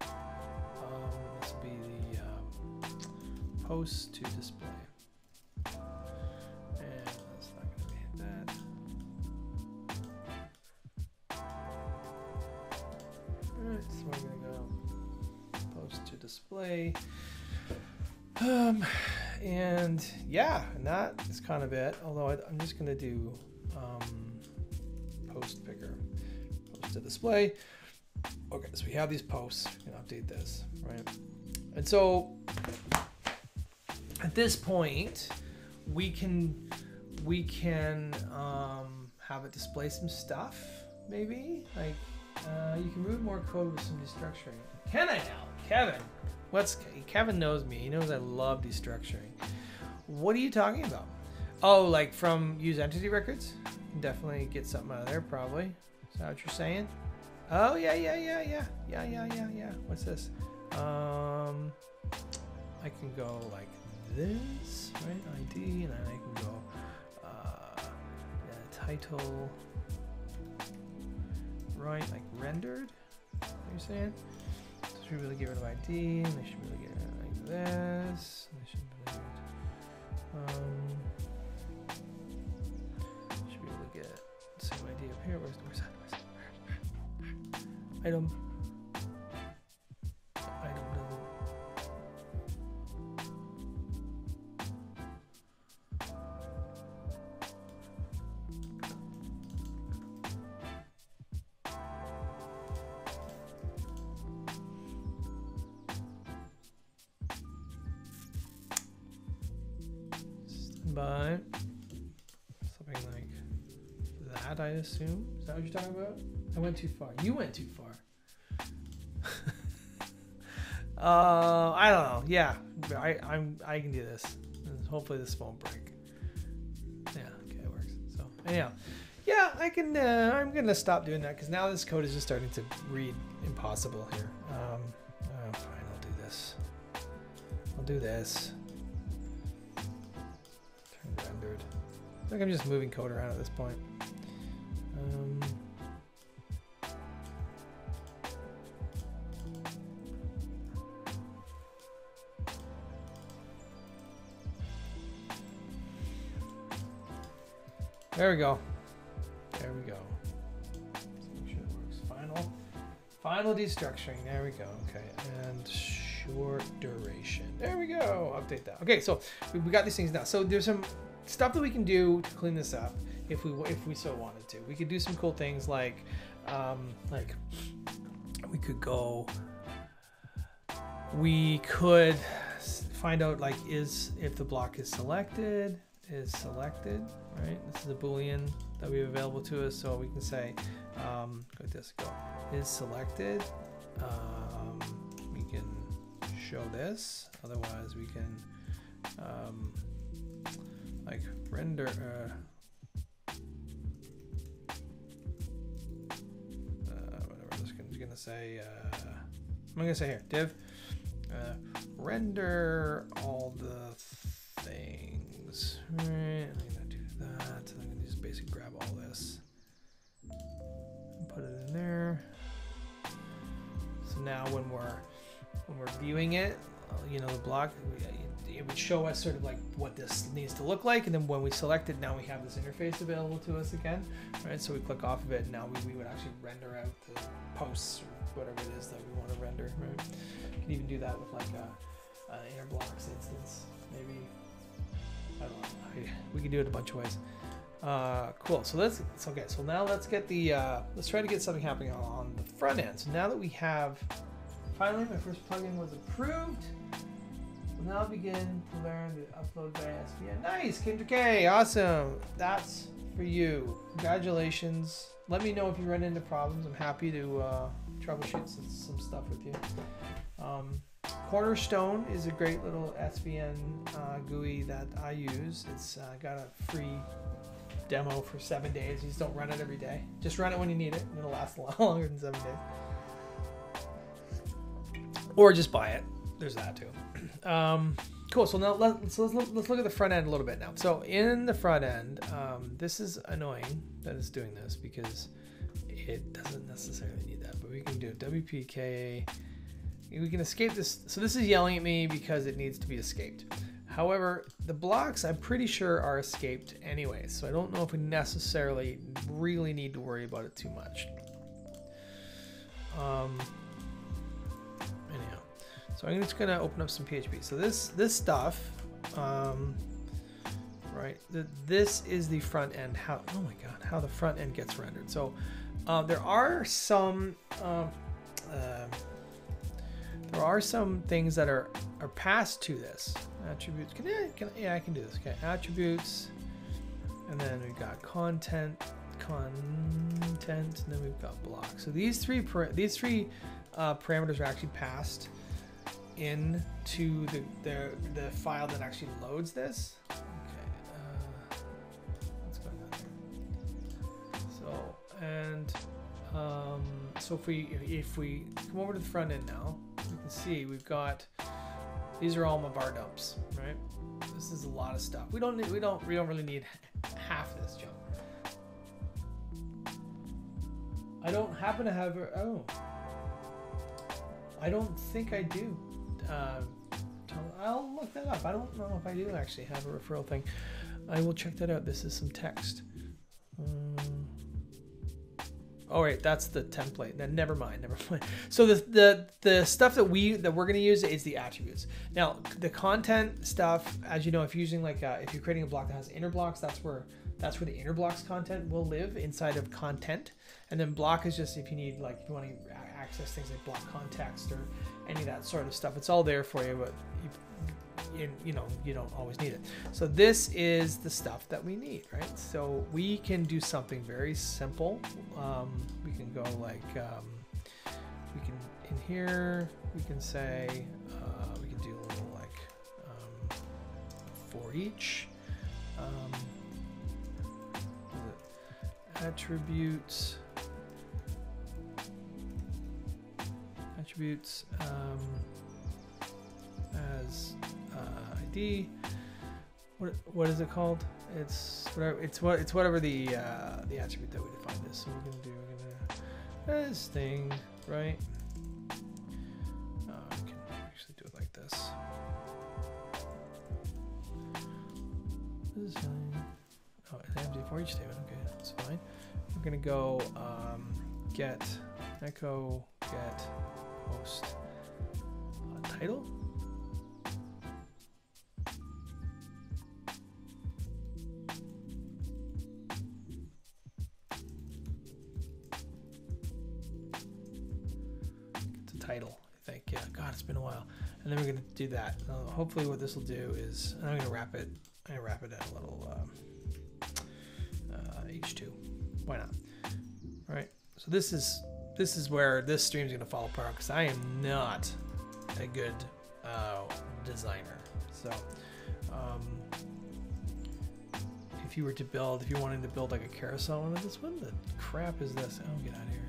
Be the um, post to display, and that's not going to be that. All right, so we're going to go post to display, um, and yeah, and that is kind of it. Although I, I'm just going to do um, post picker, post to display. Okay, so we have these posts. We're going to update this, right? And so at this point, we can we can um, have it display some stuff, maybe? Like uh, you can move more code with some destructuring. Can I now? Kevin, what's, Kevin knows me. He knows I love destructuring. What are you talking about? Oh, like from useEntityRecords? Definitely get something out of there, probably. Is that what you're saying? Oh, yeah, yeah, yeah, yeah, yeah, yeah, yeah, yeah. What's this? Um, I can go like this, right? I D, and then I can go uh, yeah, title, right? Like rendered. You're saying? So should really get rid of I D, and they should really get rid of like this. And they should really get, um, should be able to get same I D up here. Where's, where's that? Where's that? Item. Item double. by something like that, I assume. Is that what you're talking about? I went too far. You went too far. uh, I don't know. Yeah, I, I'm, I can do this. And hopefully this won't break. Yeah, okay, it works. So, anyhow. Yeah, I can, uh, I'm going to stop doing that because now this code is just starting to read impossible here. Um, oh, fine, I'll do this. I'll do this. Turn rendered. I think I'm just moving code around at this point. Um, there we go. There we go. Let's make sure it works. Final, final destructuring. There we go. Okay, and short duration. There we go. Update that. Okay, so we got these things now. So there's some stuff that we can do to clean this up if we if we so wanted to. We could do some cool things like, um, like we could go. We could find out like is if the block is selected. Is selected, right? This is a Boolean that we have available to us, so we can say, um, go this, go, is selected. Um, we can show this, otherwise we can, um, like render, uh, uh whatever, I'm just gonna, just gonna say, uh, I'm gonna say here, div, uh, render all the things. All right, I'm gonna do that. I'm gonna just basically grab all this and put it in there. So now when we're when we're viewing it, you know, the block, it would show us sort of like what this needs to look like, and then when we select it, now we have this interface available to us again, right? So we click off of it, and now we, we would actually render out the posts or whatever it is that we want to render, right? You can even do that with like a, a inner blocks instance, maybe. I don't know. We can do it a bunch of ways. Uh, cool. So let's. So okay. So now let's get the. Uh, let's try to get something happening on the front end. So now that we have, finally, my first plugin was approved. We'll now begin to learn the upload by S V N. Nice, Kim two K. Awesome. That's for you. Congratulations. Let me know if you run into problems. I'm happy to uh, troubleshoot some, some stuff with you. Um, Cornerstone is a great little S V N uh, G U I that I use. It's uh, got a free demo for seven days. You just don't run it every day. Just run it when you need it, and it'll last a lot longer than seven days. Or just buy it. There's that too. Um, cool. So now let's, let's let's look at the front end a little bit now. So in the front end, um, this is annoying that it's doing this because it doesn't necessarily need that. But we can do W P K A. We can escape this. So this is yelling at me because it needs to be escaped. However, the blocks I'm pretty sure are escaped anyway. So I don't know if we necessarily really need to worry about it too much. Um, anyhow, so I'm just gonna open up some P H P. So this this stuff, um, right? The, this is the front end. How? Oh my God! How the front end gets rendered. So uh, there are some. Uh, uh, There are some things that are are passed to this attributes. Can I? Can I, yeah, I can do this. Okay, attributes, and then we've got content, content, and then we've got block. So these three these three uh, parameters are actually passed into the, the the file that actually loads this. Okay, uh, what's going on here? So and. Um, so if we if we come over to the front end now, you can see we've got these are all my var dumps, right? This is a lot of stuff. We don't need, we don't we don't really need half this junk. I don't happen to have oh, I don't think I do. Uh, I'll look that up. I don't know if I do actually have a referral thing. I will check that out. This is some text. Um, Oh wait, that's the template. Then never mind, never mind. So the the the stuff that we that we're gonna use is the attributes. Now the content stuff, as you know, if you're using like a, if you're creating a block that has inner blocks, that's where that's where the inner blocks content will live inside of content. And then block is just if you need like if you want to access things like block context or any of that sort of stuff. It's all there for you, but you, in, you know, you don't always need it. So this is the stuff that we need, right? So we can do something very simple. Um, we can go like, um, we can in here, we can say, uh, we can do a little like um, for each. Um, attributes, attributes um, as uh, I D. What what is it called? It's whatever. It's what it's whatever the uh, the attribute that we defined this. So we're gonna do we're gonna, this thing, right? Uh, I can actually do it like this. This oh, it's empty for each statement. Okay, that's fine. We're gonna go um, get echo get post uh, title. Title, I think. Yeah, God, it's been a while. And then we're gonna do that. Uh, hopefully what this will do is, and I'm gonna wrap it, I'm gonna wrap it in a little um, uh, H two. Why not? All right, so this is, this is where this stream's gonna fall apart because I am not a good uh, designer. So um, if you were to build, if you wanted to build like a carousel under this, what the crap is this? Oh, get out of here.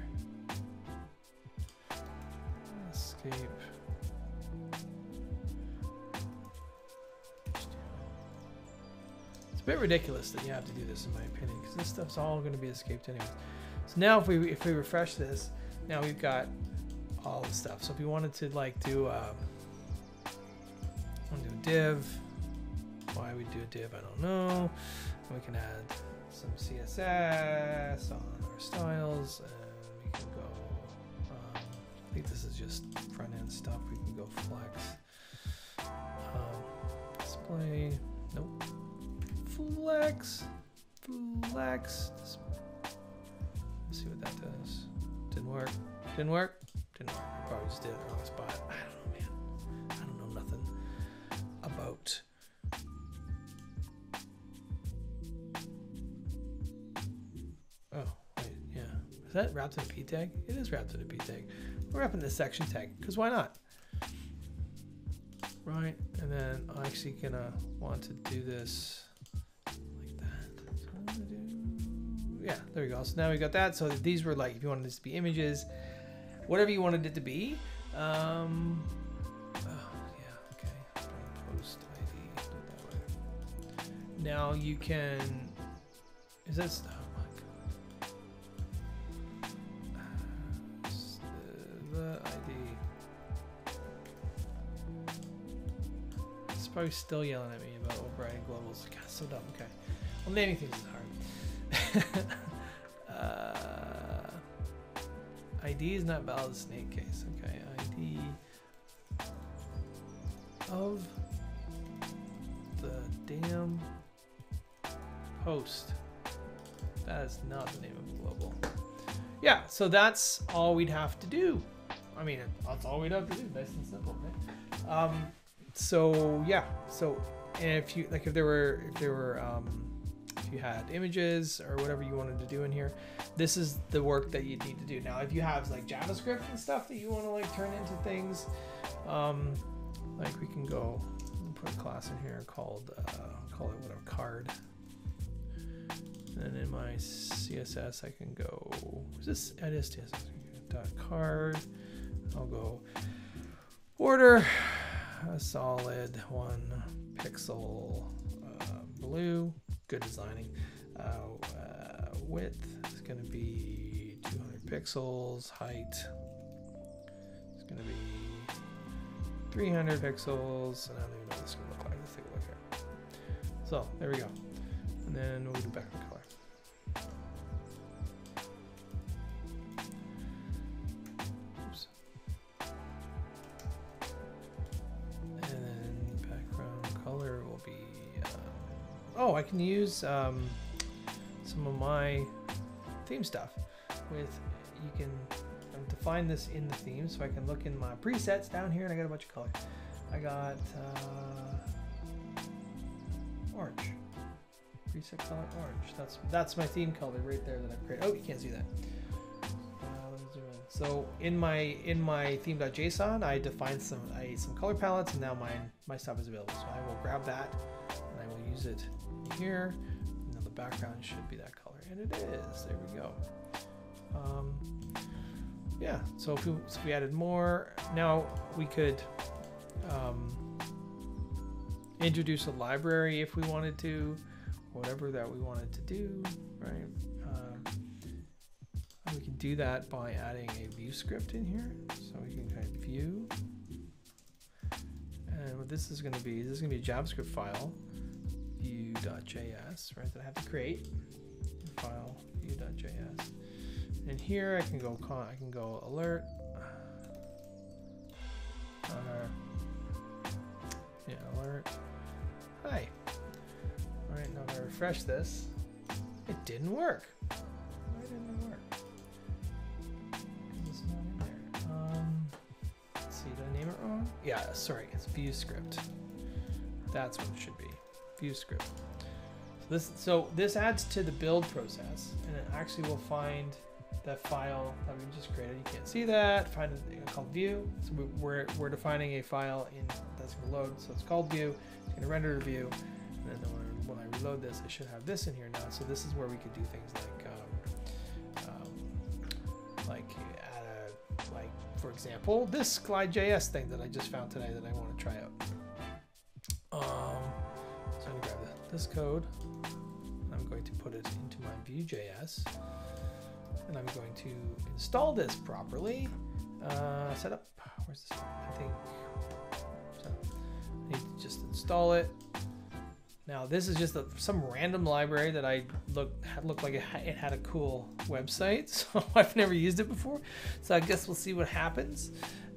Escape. It's a bit ridiculous that you have to do this, in my opinion, because this stuff's all going to be escaped anyways. So now, if we if we refresh this, now we've got all the stuff. So if you wanted to like do, um, want to do a div, why we do a div, I don't know. And we can add some C S S on our styles. And I think this is just front end stuff. We can go flex, um, display, nope, flex, flex. Let's see what that does. Didn't work, didn't work, didn't work. I probably just did it in the wrong spot. I don't know, man. I don't know nothing about Is that wrapped in a P tag? It is wrapped in a P tag. We're wrapping this section tag, because why not? Right, and then I'm actually gonna want to do this like that. So I'm gonna do, yeah, there we go. So now we got that. So these were like, if you wanted this to be images, whatever you wanted it to be. Um, oh, yeah, okay. Post I D, do it that way. Now you can, is this, probably still yelling at me about overriding globals. God, so dumb. Okay. Well, naming things is hard. uh, I D is not valid as snake case. Okay. I D of the damn host. That is not the name of the global. Yeah. So that's all we'd have to do. I mean, that's all we'd have to do. Nice and simple, right? Um, So yeah, so and if you like, if there were, if there were, um, if you had images or whatever you wanted to do in here, this is the work that you need to do. Now, if you have like JavaScript and stuff that you want to like turn into things, um, like we can go put a class in here called uh, call it whatever card. And then in my C S S, I can go is this it is C S S dot card. I'll go order. A solid one pixel uh, blue, good designing. Uh, uh, width is going to be two hundred pixels. Height is going to be three hundred pixels. And I don't even know what this is going to look like. Let's take a look here. So there we go. And then we'll do background color. Oh, I can use um, some of my theme stuff with, you can define this in the theme, so I can look in my presets down here and I got a bunch of color. I got, uh, three six on orange. That's that's my theme color right there that I've created. Oh, you can't see that. So in my in my theme.json, I defined some I, some color palettes, and now my my stuff is available. So I will grab that and I will use it here. Now the background should be that color, and it is. There we go. Um, yeah. So if, we, so if we added more, now we could um, introduce a library if we wanted to, whatever that we wanted to do, right? We can do that by adding a view script in here. So we can type view. And what this is going to be, this is going to be a JavaScript file, view.js, right, that I have to create. File, view.js. And here I can go, I can go alert. Uh, yeah, alert. Hi. All right, now if I refresh this, it didn't work. Why didn't it work? Yeah, sorry, it's view script. That's what it should be, view script. So this, so this adds to the build process, and it actually will find that file that we just created. You can't see that. Find it called view. So we're we're defining a file in that's gonna load. So it's called view. It's gonna render to view, and then when I, when I reload this, it should have this in here now. So this is where we could do things like um, um, like add a like. For example, this glide.js thing that I just found today that I want to try out. Um, so I'm going to grab that, this code. I'm going to put it into my view.js. And I'm going to install this properly. Uh, setup. Where's this? I think. So I need to just install it. Now, this is just a, some random library that I looked, looked like it, it had a cool website, so I've never used it before. So I guess we'll see what happens.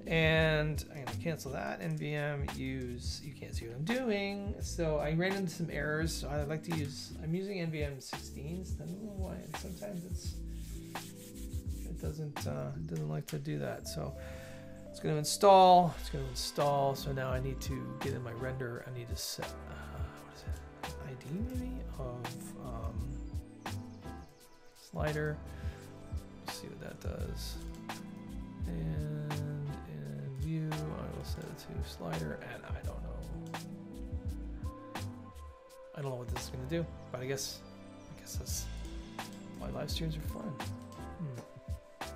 And I'm gonna cancel that, N V M use, you can't see what I'm doing. So I ran into some errors, so I like to use, I'm using N V M sixteens, I don't know why, and sometimes it's, it doesn't, uh, it doesn't like to do that, so. It's gonna install, it's gonna install, so now I need to get in my render, I need to set, uh, I D maybe of um, slider. Let's see what that does. And in view, I will set it to slider, and I don't know. I don't know what this is going to do, but I guess I guess that's why live streams are fun. Hmm.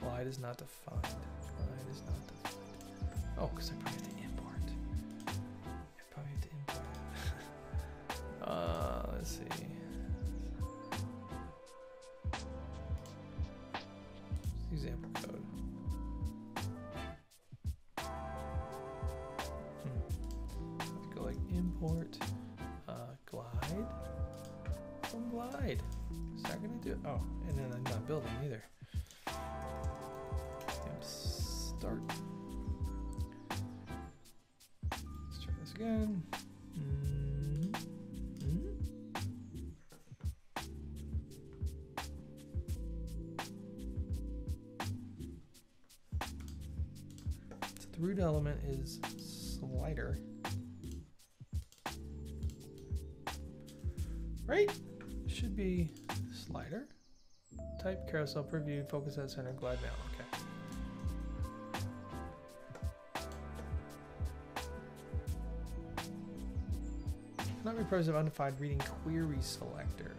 Glide is not defined. Glide is not defined. Oh, because I probably have to Uh, let's see. Example code. Hmm. Go like import uh, glide from glide. Is that gonna do it? Oh, and then I'm not building either. Damn, start. Let's try this again. Root element is slider, right? Should be slider. Type carousel preview, focus at center, glide down. Okay. Not reproductive undefined reading query selector.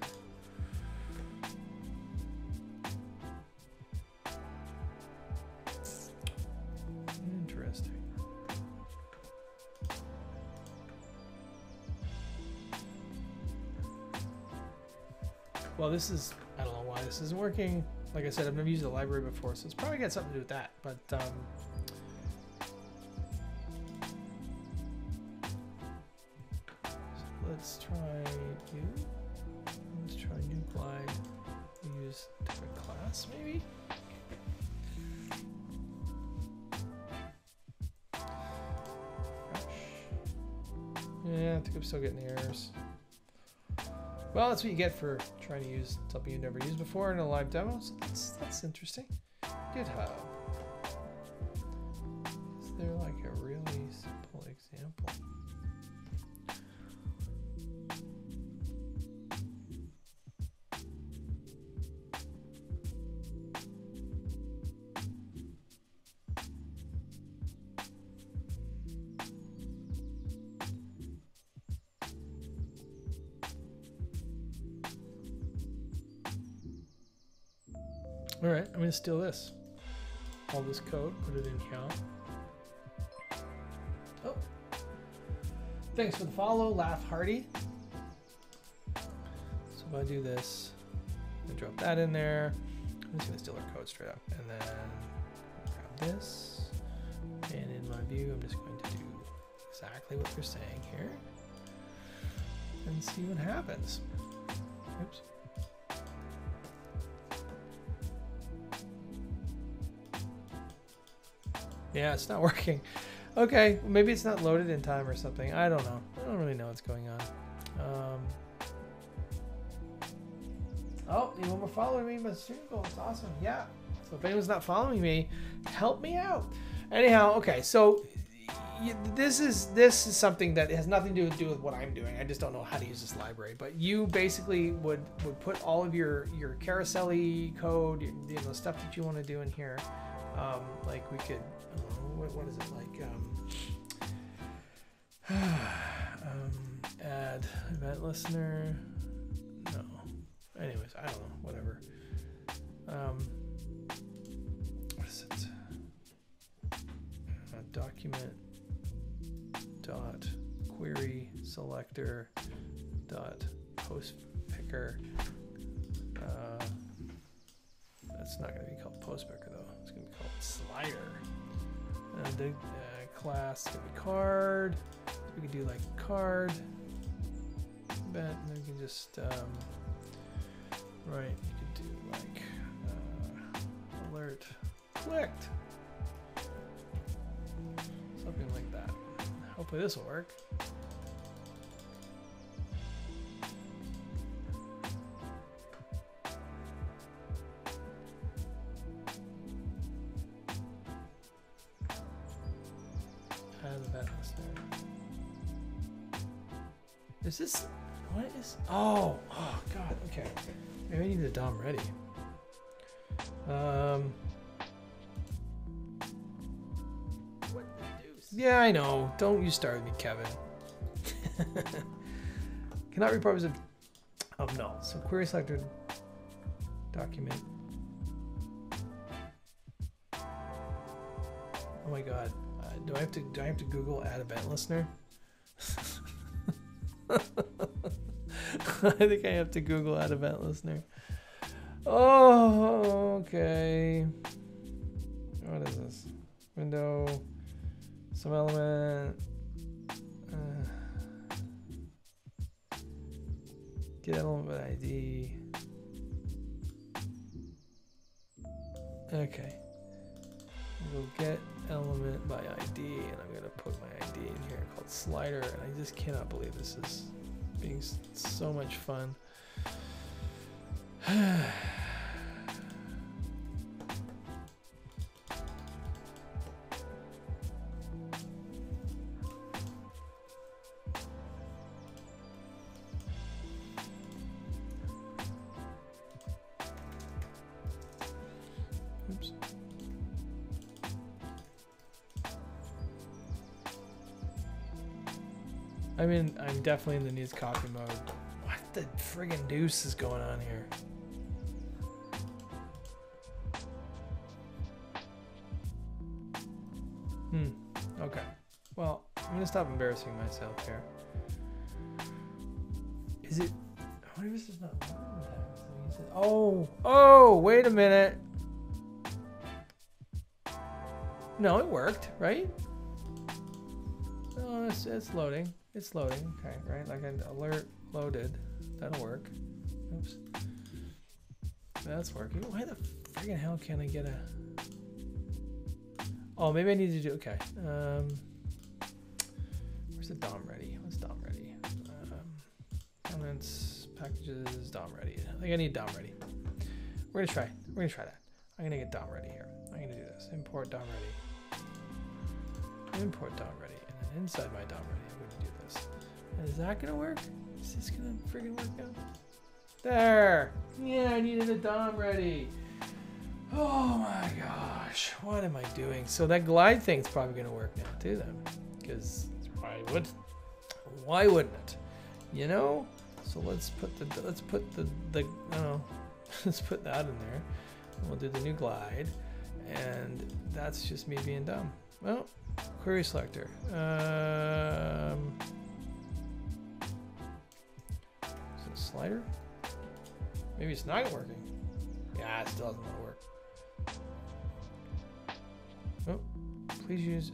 Well, this is, I don't know why this isn't working. Like I said, I've never used the library before, so it's probably got something to do with that, but um, so let's try view. Let's try new glide. We use different class, maybe? Yeah, I think I'm still getting the errors. Well, that's what you get for trying to use something you've never used before in a live demo. So that's, that's interesting. GitHub. Is there like a really simple example? All right, I'm gonna steal this. All this code, put it in count. Oh, thanks for the follow, Laugh Hearty. So if I do this, I drop that in there. I'm just gonna steal our code straight up, and then grab this. And in my view, I'm just going to do exactly what they're saying here, and see what happens. Oops. Yeah, it's not working. Okay, maybe it's not loaded in time or something. I don't know. I don't really know what's going on. Um, oh, you won't be following me, but it's awesome. Yeah. So if anyone's not following me, help me out. Anyhow, okay. So you, this is this is something that has nothing to do with what I'm doing. I just don't know how to use this library. But you basically would would put all of your your carousel-y code, you know, stuff that you want to do in here. Um, like we could, I don't know, what, what is it like? Um, um, add event listener. No. Anyways, I don't know. Whatever. Um, what is it? Uh, document dot query selector dot post picker. Uh, that's not going to be called post picker though. It's going to be called slider. Uh, the uh, class could be card. We could do like card. But and then we can just um, right. You could do like uh, alert clicked. Something like that. Hopefully this will work. Is this, what is, oh, oh God, okay. Maybe I need the D O M ready. Um, what the deuce? Yeah, I know. Don't you start with me, Kevin. Cannot repurpose of, of null. So query selector document. Oh my God. Uh, do I have to, do I have to Google add event listener? I think I have to Google add event listener. Oh, okay. What is this? Window, some element. Uh, get element I D. Okay. We'll get element by I D, and I'm gonna put my I D in here called slider, and I just cannot believe this is being so much fun. Oops. I'm in, I'm definitely in the needs copy mode. What the friggin' deuce is going on here? Hmm, okay. Well, I'm gonna stop embarrassing myself here. Is it, I wonder if this is not loading that. Oh, oh, wait a minute. No, it worked, right? No, it's, it's loading. It's loading, okay, right? Like an alert loaded, that'll work. Oops, that's working. Why the friggin' hell can't I get a? Oh, maybe I need to do. Okay, um, where's the D O M ready? What's D O M ready? Um, comments, packages, D O M ready. I think I need D O M ready. We're gonna try. We're gonna try that. I'm gonna get D O M ready here. I'm gonna do this. Import D O M ready. Import D O M ready, and then inside my D O M ready. Is that gonna work? Is this gonna friggin' work out? There! Yeah, I needed a D O M ready. Oh my gosh, what am I doing? So that glide thing's probably gonna work now too then. Because why would why wouldn't it? You know? So let's put the let's put the, the I don't know, let's put that in there. We'll do the new glide, and that's just me being dumb. Well, query selector. Um, is it a slider? Maybe it's not working. Yeah, it still doesn't want to work. Oh, please use.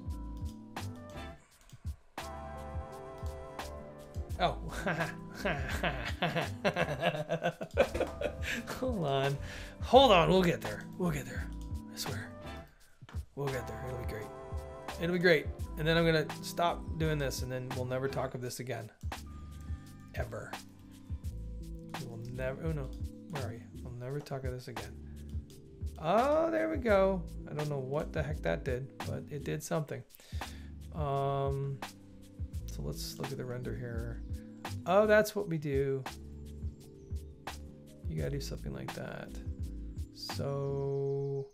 Oh, hold on, hold on. We'll get there. We'll get there. I swear. We'll get there. It'll be great. It'll be great. And then I'm gonna stop doing this, and then we'll never talk of this again, ever. We'll never. Oh no. Where are you? We'll never talk of this again. Oh, there we go. I don't know what the heck that did, but it did something. Um. So let's look at the render here. Oh, that's what we do. You gotta do something like that. So.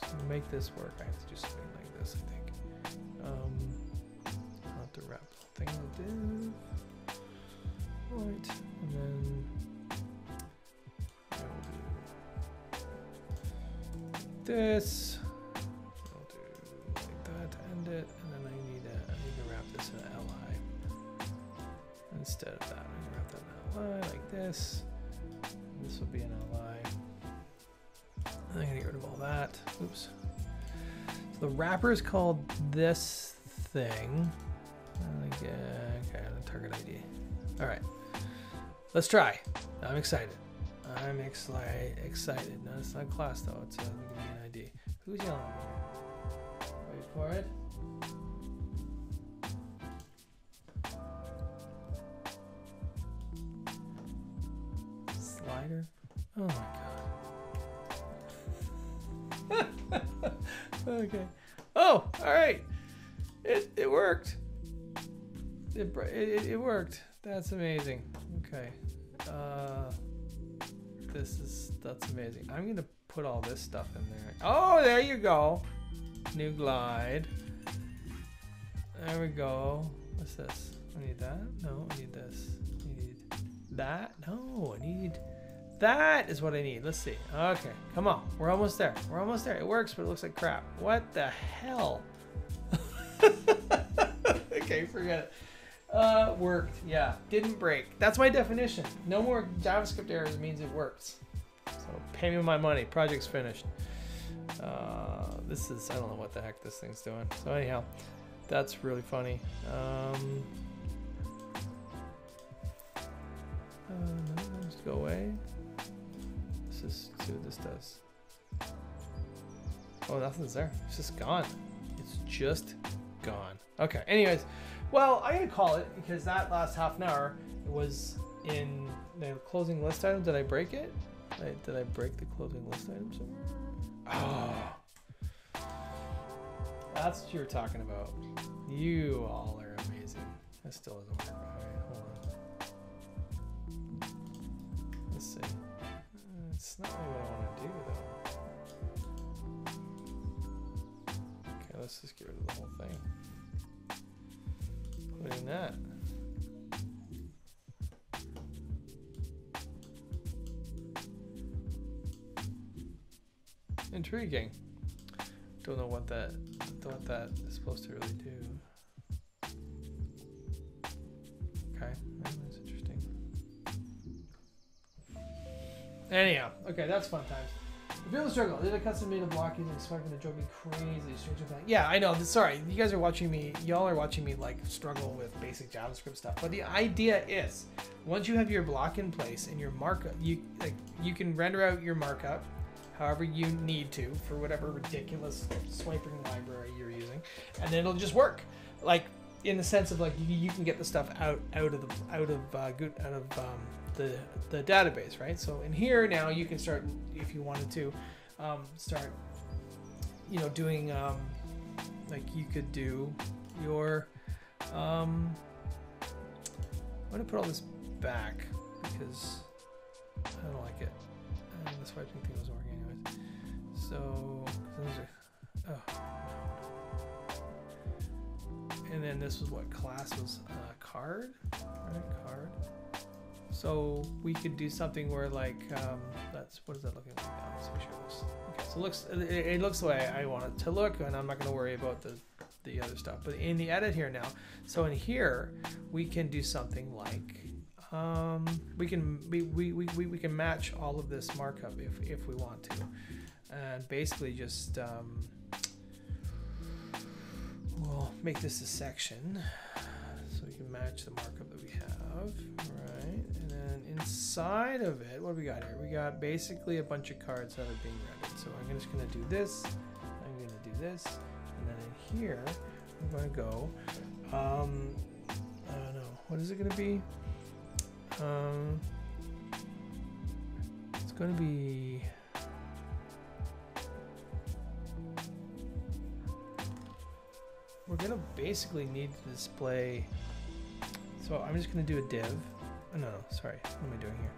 So make this work. I have to do something like this, I think. Um, I'll have to wrap the thing I'll do. All right, and then I will do this. It, and then I need to I need to wrap this in an L I instead of that. I'm gonna wrap that in an L I like this. This will be an L I. I'm gonna get rid of all that. Oops. So the wrapper is called this thing. Like, uh, okay, target I D. All right, let's try. I'm excited. I'm exci excited. No, it's not class though. It's uh, an I D. Who's yelling? Wait for it. Slider. Oh my god. Okay. Oh, all right. It it worked. It it it worked. That's amazing. Okay. Uh, this is that's amazing. I'm gonna put all this stuff in there. Oh, there you go. New glide. There we go. What's this? I need that. No, I need this. I need that. No, I need that is what I need. Let's see. Okay, come on. We're almost there. We're almost there. It works, but it looks like crap. What the hell? Okay, forget it. Uh, worked. Yeah, didn't break. That's my definition. No more JavaScript errors means it works. So pay me my money. Project's finished. Uh, this is, I don't know what the heck this thing's doing. So anyhow, that's really funny. Um, uh, no, just go away. Let's just see what this does. Oh, nothing's there. It's just gone. It's just gone. Okay. Anyways, well, I'm going to call it because that last half an hour was in the closing list item. Did I break it? Did I, did I break the closing list item somewhere? Oh, that's what you were talking about. You all are amazing. That still doesn't work. All right, hold on. Let's see. It's not really what I want to do, though. Okay, let's just get rid of the whole thing. Including that. Intriguing. Don't know what that what that is supposed to really do. Okay, that's interesting. Anyhow, okay, that's fun times. Reveal the struggle. Did a custom made of block using expecting to drove me crazy. Yeah, I know. Sorry, you guys are watching me. Y'all are watching me like struggle with basic JavaScript stuff. But the idea is, once you have your block in place and your markup, you like you can render out your markup. However you need to for whatever ridiculous swiping library you're using, and then it'll just work. Like in the sense of like you, you can get the stuff out out of the out of uh, good out of um, the the database, right? So in here now you can start if you wanted to um, start, you know, doing um, like you could do your. Um, I'm gonna put all this back because I don't like it. And the swiping thing was working. So, oh, no. And then this was what class was, uh, card, right? Card. So we could do something where like, um, that's, what is that looking like now? Let's make sure this, okay, so it looks, it, it looks the way I want it to look, and I'm not gonna worry about the, the other stuff, but in the edit here now, so in here, we can do something like, um, we can, we, we, we, we can match all of this markup if, if we want to, and basically just, um, we'll make this a section, so we can match the markup that we have, right? And then inside of it, what do we got here? We got basically a bunch of cards that are being rendered. So I'm just gonna do this, I'm gonna do this, and then in here, I'm gonna go, um, I don't know, what is it gonna be? Um, it's gonna be, we're gonna basically need to display, so I'm just gonna do a div. Oh, no, no, sorry, what am I doing here?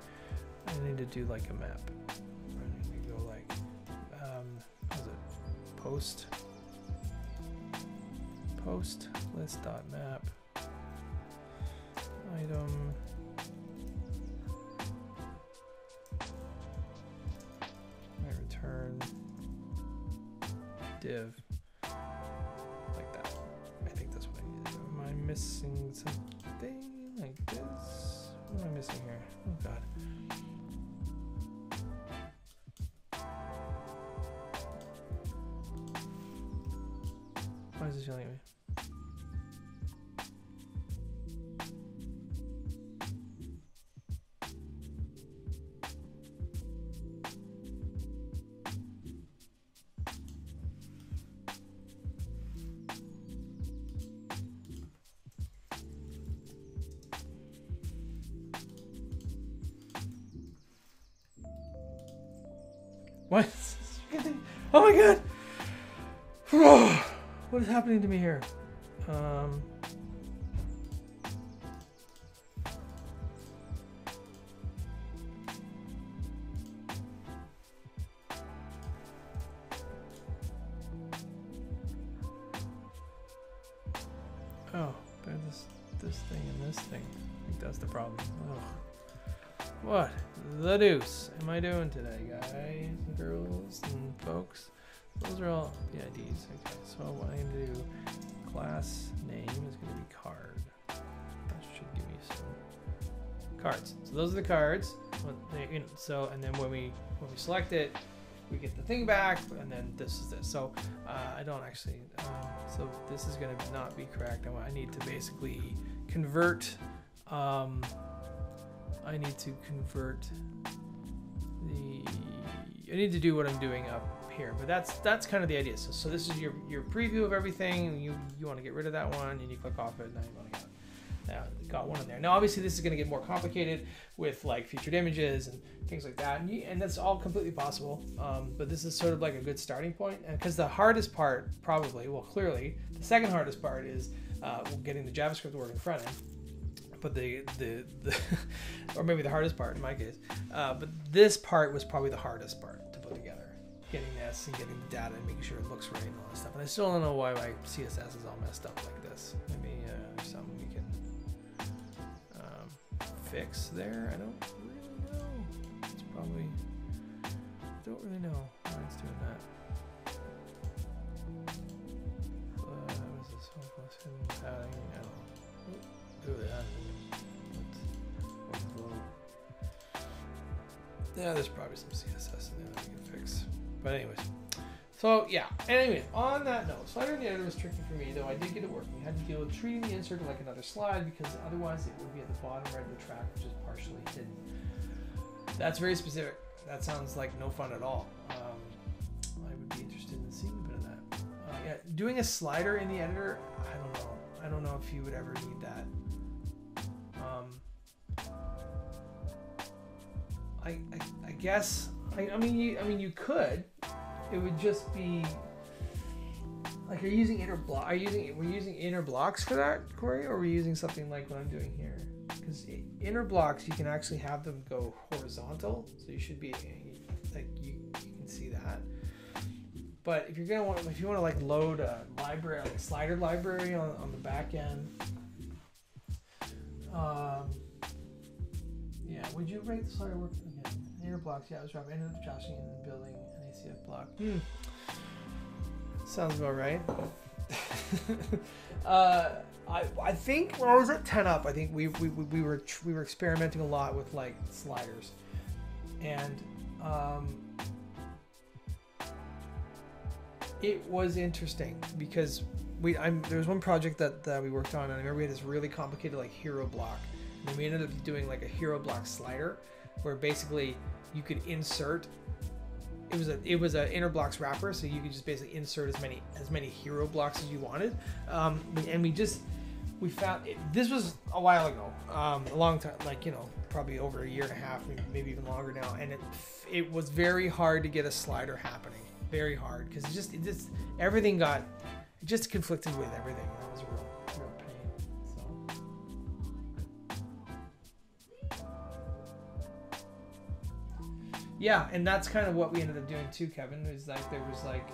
I need to do like a map. I'm gonna go like, um, what is it? Post, post, list.map, item, I return, div. Missing something like this. What am I missing here? Oh god. Why is this yelling at me? What? Oh my god! What is happening to me here? Um, oh, there's this, this thing and this thing. I think that's the problem. Ugh. What the deuce am I doing today, guys? Girls and folks, those are all the I Ds. Okay, so what I'm gonna do, class name is gonna be card. That should give me some cards. So those are the cards. So and then when we when we select it, we get the thing back, and then this is this. So uh, I don't actually. Um, so this is gonna not be correct. I need to basically convert. Um, I need to convert the. I need to do what I'm doing up here, but that's that's kind of the idea. So, so this is your, your preview of everything. You you want to get rid of that one, and you click off it, and now you want to get now got one in there. Now, obviously, this is going to get more complicated with like featured images and things like that, and, you, and that's all completely possible. Um, but this is sort of like a good starting point, and because the hardest part, probably, well, clearly, the second hardest part is uh, getting the JavaScript working front end. But the, the, the or maybe the hardest part in my case, uh, but this part was probably the hardest part to put together. Getting this and getting the data and making sure it looks right and all that stuff. And I still don't know why my C S S is all messed up like this. Maybe uh, there's something we can um, fix there. I don't really know. It's probably, I don't really know why it's doing that. Uh, what is this whole question? Padding, I don't know. Yeah, there's probably some C S S in there that we can fix. But anyways, so yeah. Anyway, on that note, slider in the editor was tricky for me, though I did get it working. I had to deal with treating the insert like another slide because otherwise it would be at the bottom right of the track, which is partially hidden. That's very specific. That sounds like no fun at all. Um, I would be interested in seeing a bit of that. Uh, yeah, doing a slider in the editor, I don't know. I don't know if you would ever need that. Um, I, I, I guess, I, I mean, you, I mean, you could, it would just be like, are you using inner block? Are you using, we're using inner blocks for that, Corey, or are we using something like what I'm doing here? Because inner blocks, you can actually have them go horizontal. So you should be like, you, you can see that. But if you're going to want, if you want to like load a library, like a slider library on, on the back end, um, Yeah, would you rate the slurry work again? Inner blocks, yeah, I was robbing. I ended up joshing and building an A C F block. Hmm. Sounds about right. uh, I I think when I was at TenUp, I think we we we were we were experimenting a lot with like sliders, and um, it was interesting because we I'm there was one project that that we worked on, and I remember we had this really complicated like hero block, and we ended up doing like a hero block slider, where basically you could insert. It was a it was an inner blocks wrapper, so you could just basically insert as many as many hero blocks as you wanted. Um, and we just we found it, this was a while ago, um, a long time, like you know, probably over a year and a half, maybe even longer now. And it it was very hard to get a slider happening, very hard because it just it just everything got it just conflicted with everything. That was real. Yeah, and that's kind of what we ended up doing too, Kevin, is like there was like,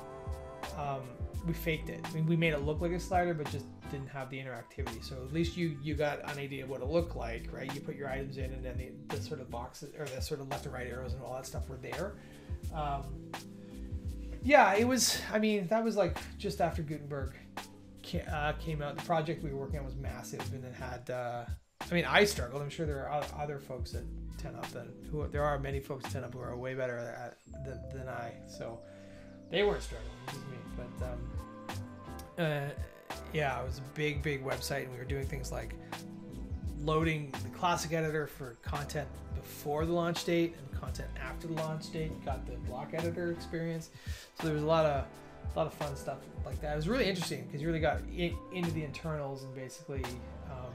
um, we faked it. I mean, we made it look like a slider, but just didn't have the interactivity. So at least you you got an idea of what it looked like, right? You put your items in and then the, the sort of boxes, or the sort of left and right arrows and all that stuff were there. Um, yeah, it was, I mean, that was like just after Gutenberg came, uh, came out. The project we were working on was massive and then had, uh, I mean, I struggled. I'm sure there are other folks at TenUp that who there are many folks at TenUp who are way better at than, than I. So they weren't struggling, just me. But um, uh, yeah, it was a big, big website, and we were doing things like loading the classic editor for content before the launch date and content after the launch date. Got the block editor experience. So there was a lot of a lot of fun stuff like that. It was really interesting because you really got in, into the internals and basically. Um,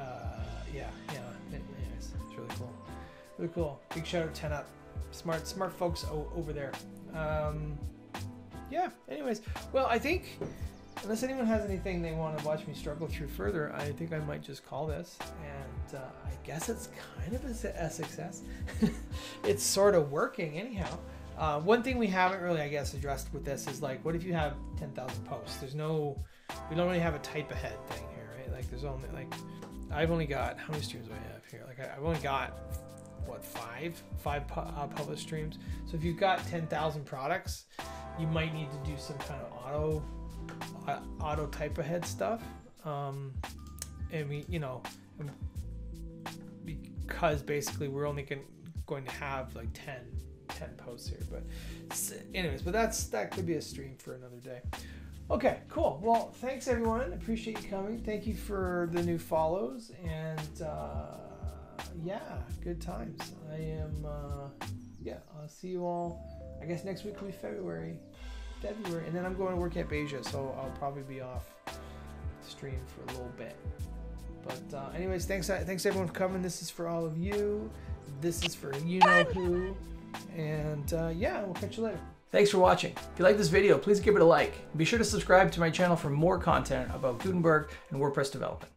Uh, yeah, yeah, anyways, it's really cool. Really cool. Big shout out to TenUp. Smart, smart folks over there. Um, yeah, anyways. Well, I think, unless anyone has anything they want to watch me struggle through further, I think I might just call this. And uh, I guess it's kind of a, a success. It's sort of working anyhow. Uh, one thing we haven't really, I guess, addressed with this is like, what if you have ten thousand posts? There's no, we don't really have a type ahead thing here, right? Like there's only like... I've only got, how many streams do I have here? Like I, I've only got, what, five? Five pu uh, published streams. So if you've got ten thousand products, you might need to do some kind of auto uh, auto type ahead stuff. Um, and we, you know, because basically we're only gonna, going to have like ten, ten posts here. But anyways, but that's that could be a stream for another day. Okay, cool. Well, thanks everyone. Appreciate you coming. Thank you for the new follows and uh, yeah, good times. I am, uh, yeah, I'll see you all. I guess next week will be February, February, and then I'm going to WordCamp Asia, so I'll probably be off stream for a little bit. But uh, anyways, thanks, thanks everyone for coming. This is for all of you. This is for you know who, and uh, yeah, we'll catch you later. Thanks for watching. If you like this video, please give it a like. Be sure to subscribe to my channel for more content about Gutenberg and WordPress development.